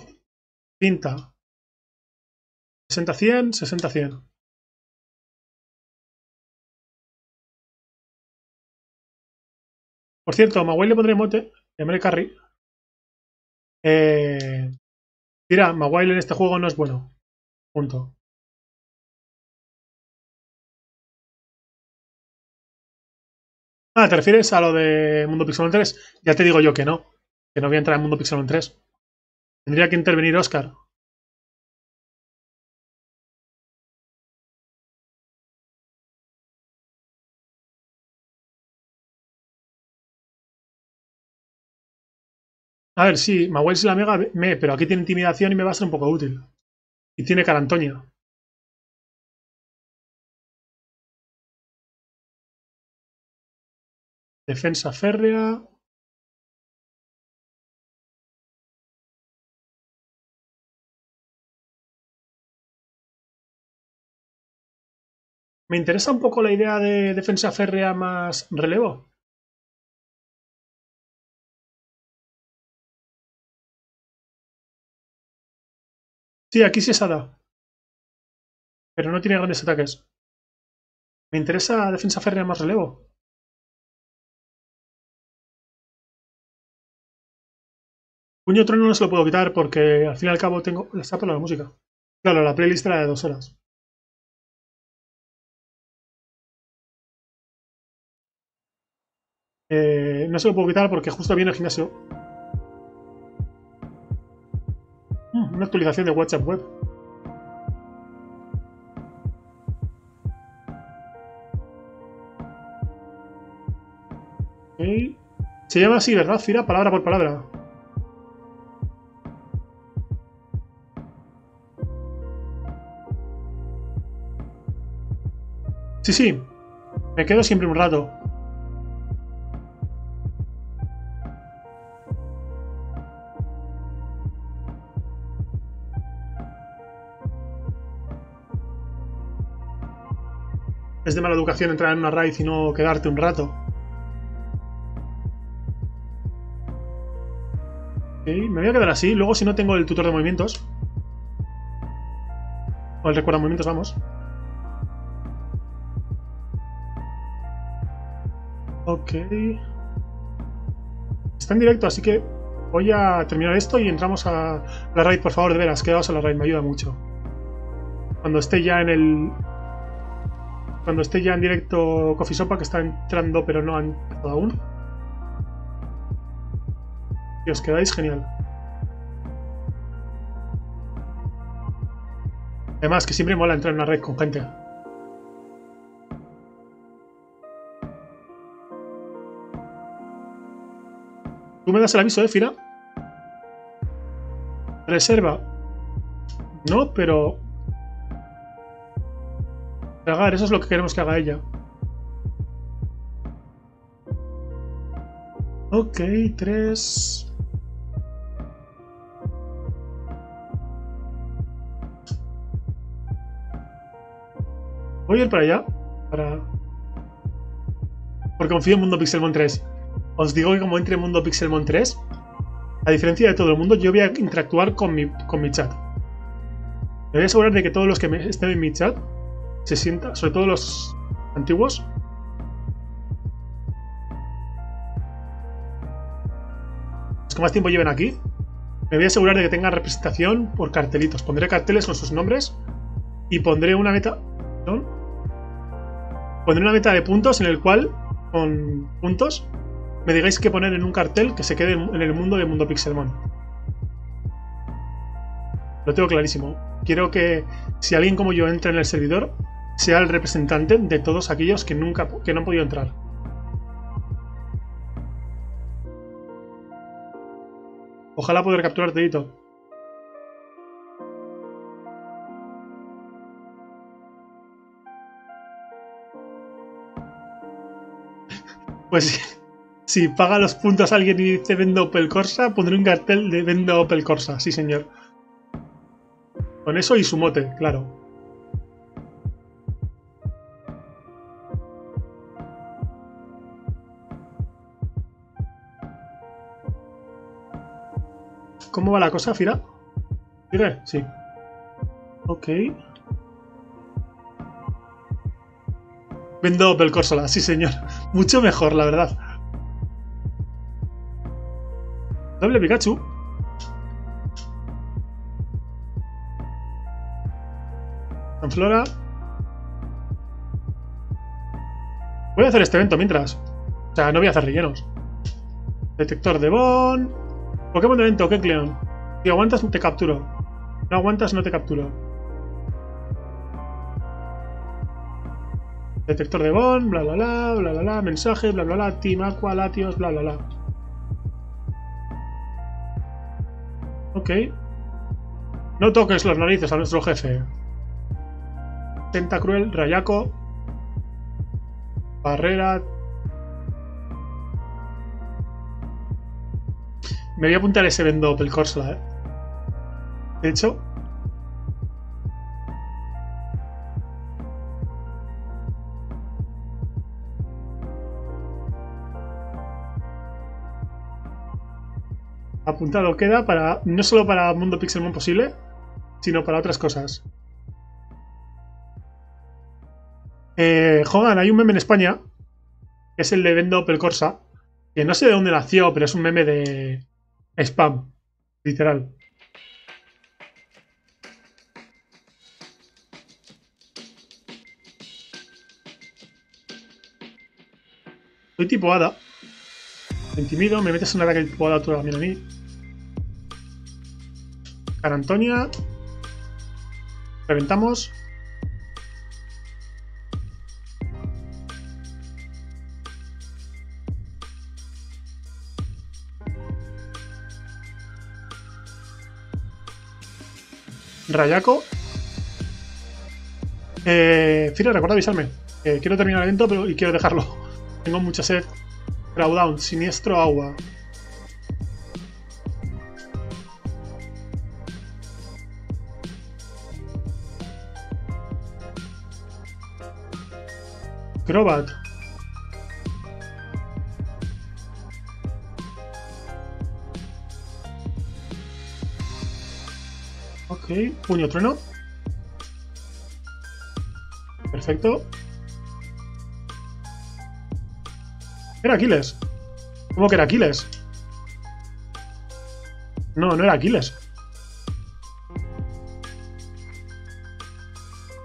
Pinta. 60-100, 60-100. Por cierto, a Magby le pondré mote, llamaré carry. Mira, Magby en este juego no es bueno. Punto. Ah, ¿te refieres a lo de Mundo Pixelmon 3? Ya te digo yo que no voy a entrar en Mundo Pixelmon 3. Tendría que intervenir Oscar. A ver, sí, Magby es la mega, pero aquí tiene intimidación y me va a ser un poco útil. Y tiene cara Antonia. Defensa férrea. Me interesa un poco la idea de defensa férrea más relevo. Sí, aquí sí es Ada. Pero no tiene grandes ataques. Me interesa defensa férrea más relevo. Puño Trono no se lo puedo quitar porque al fin y al cabo tengo la sapa de la música. Claro, la playlist era de 2 horas. No se lo puedo quitar porque justo viene el gimnasio. Una actualización de WhatsApp web. Okay. Se llama así, ¿verdad, Fira? Palabra por palabra. Sí, sí. Me quedo siempre un rato. Es de mala educación entrar en una raid y no quedarte un rato. Okay, me voy a quedar así. Luego, si no tengo el tutor de movimientos o el recuerda movimientos, vamos. Ok. Está en directo, así que voy a terminar esto y entramos a la raid, por favor, de veras. Quedaos a la raid, me ayuda mucho. Cuando esté ya en directo Coffee Sopa, que está entrando pero no ha entrado aún. Y os quedáis genial. Además, que siempre mola entrar en una red con gente. Tú me das el aviso, Fira. Reserva. No, pero... Tragar, eso es lo que queremos que haga ella. Ok, 3. Voy a ir para allá. Porque confío en Mundo Pixelmon 3. Os digo que como entre en Mundo Pixelmon 3, a diferencia de todo el mundo, yo voy a interactuar con mi chat. Me voy a asegurar de que todos los que estén en mi chat se sienta, sobre todo los antiguos. Los que más tiempo lleven aquí, me voy a asegurar de que tengan representación por cartelitos. Pondré carteles con sus nombres y pondré una meta. ¿No? Pondré una meta de puntos en el cual, con puntos, me digáis qué poner en un cartel que se quede en el mundo de Mundo Pixelmon. Lo tengo clarísimo. Quiero que si alguien como yo entra en el servidor, sea el representante de todos aquellos que no han podido entrar. Ojalá poder capturarte, Dito. Pues si paga los puntos a alguien y dice vendo Opel Corsa, pondré un cartel de vendo Opel Corsa, sí señor. Con eso y su mote, claro. ¿Cómo va la cosa, Fira? ¿Fira? Sí. Ok. Vendo Opel Corsa, sí señor. Mucho mejor, la verdad. Doble Pikachu. Flora. Voy a hacer este evento mientras. O sea, no voy a hacer rellenos. Detector de Bon. Pokémon de evento, Kecleon. Si aguantas, te capturo. No aguantas, no te capturo. Detector de Bon, bla bla bla, bla bla bla, mensaje, bla bla bla, Team Aqua, Latios, bla bla bla. Ok. No toques los narices a nuestro jefe. Tentacruel, Rayaco, Barrera. Me voy a apuntar ese vendo Opel Corsa, De hecho. Apuntado queda para. No solo para Mundo Pixelmon posible, sino para otras cosas. Jogan, hay un meme en España que es el de vendo Opel Corsa, que no sé de dónde nació, pero es un meme de spam, literal. Soy tipo Ada. Me intimido, me metes en un ataque tipo Ada tú también a mí. Cara Antonia. Reventamos. Rayaco. Fira, recuerda avisarme. Quiero terminar el evento pero, y quiero dejarlo. Tengo mucha sed. Crowdown, siniestro agua. Crobat. Puño trueno. Perfecto. Era Aquiles. ¿Cómo que era Aquiles? No, no era Aquiles.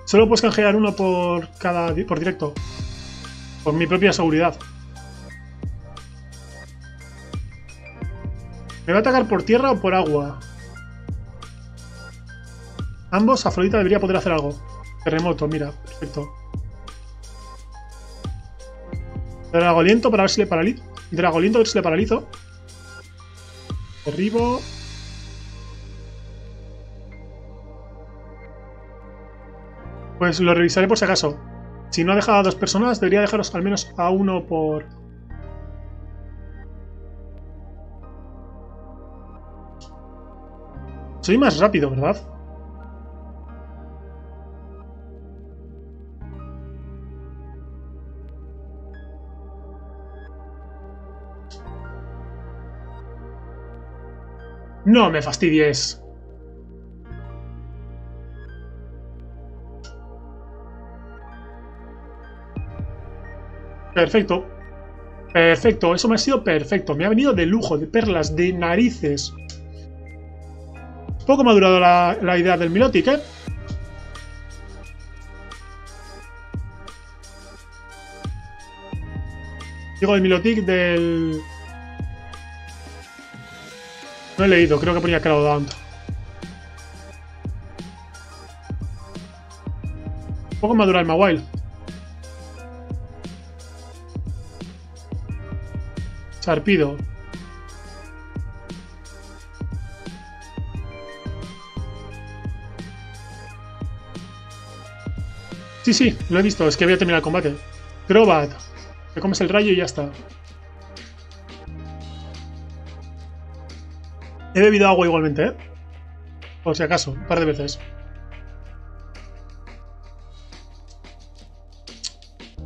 Solo puedes canjear uno por directo. Por mi propia seguridad. ¿Me va a atacar por tierra o por agua? Ambos, Afrodita debería poder hacer algo. Terremoto, mira, perfecto. Dragoliento para ver si le paralizo. Dragoliento a ver si le paralizo. Derribo. Pues lo revisaré por si acaso. Si no ha dejado a dos personas, debería dejaros al menos a uno por... Soy más rápido, ¿verdad? No me fastidies. Perfecto. Perfecto. Eso me ha sido perfecto. Me ha venido de lujo, de perlas, de narices. Poco me ha durado la idea del Milotic, ¿eh? Digo el Milotic del... No he leído, creo que ponía Crowdown. Un poco madura el Mawile. Sarpido. Sí, sí, lo he visto. Es que había terminado el combate. Crobat. Te comes el rayo y ya está. He bebido agua igualmente, ¿eh? Por si acaso, un par de veces.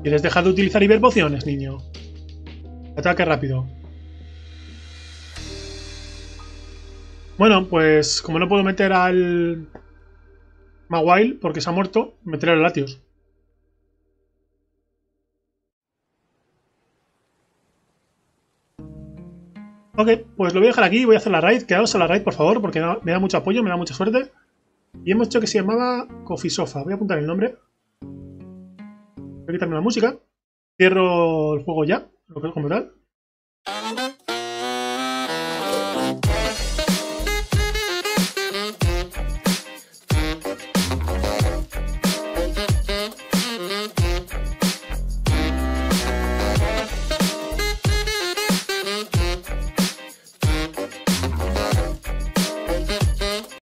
¿Quieres dejar de utilizar hiperpociones, niño? Ataque rápido. Bueno, pues como no puedo meter al Mawile porque se ha muerto, meteré a los Latios. Ok, pues lo voy a dejar aquí, voy a hacer la raid. Quedaos a la raid, por favor, porque me da mucho apoyo, me da mucha suerte. Y hemos dicho que se llamaba Coffee Sofa. Voy a apuntar el nombre. Voy a quitarme la música. Cierro el juego ya, lo que es como tal.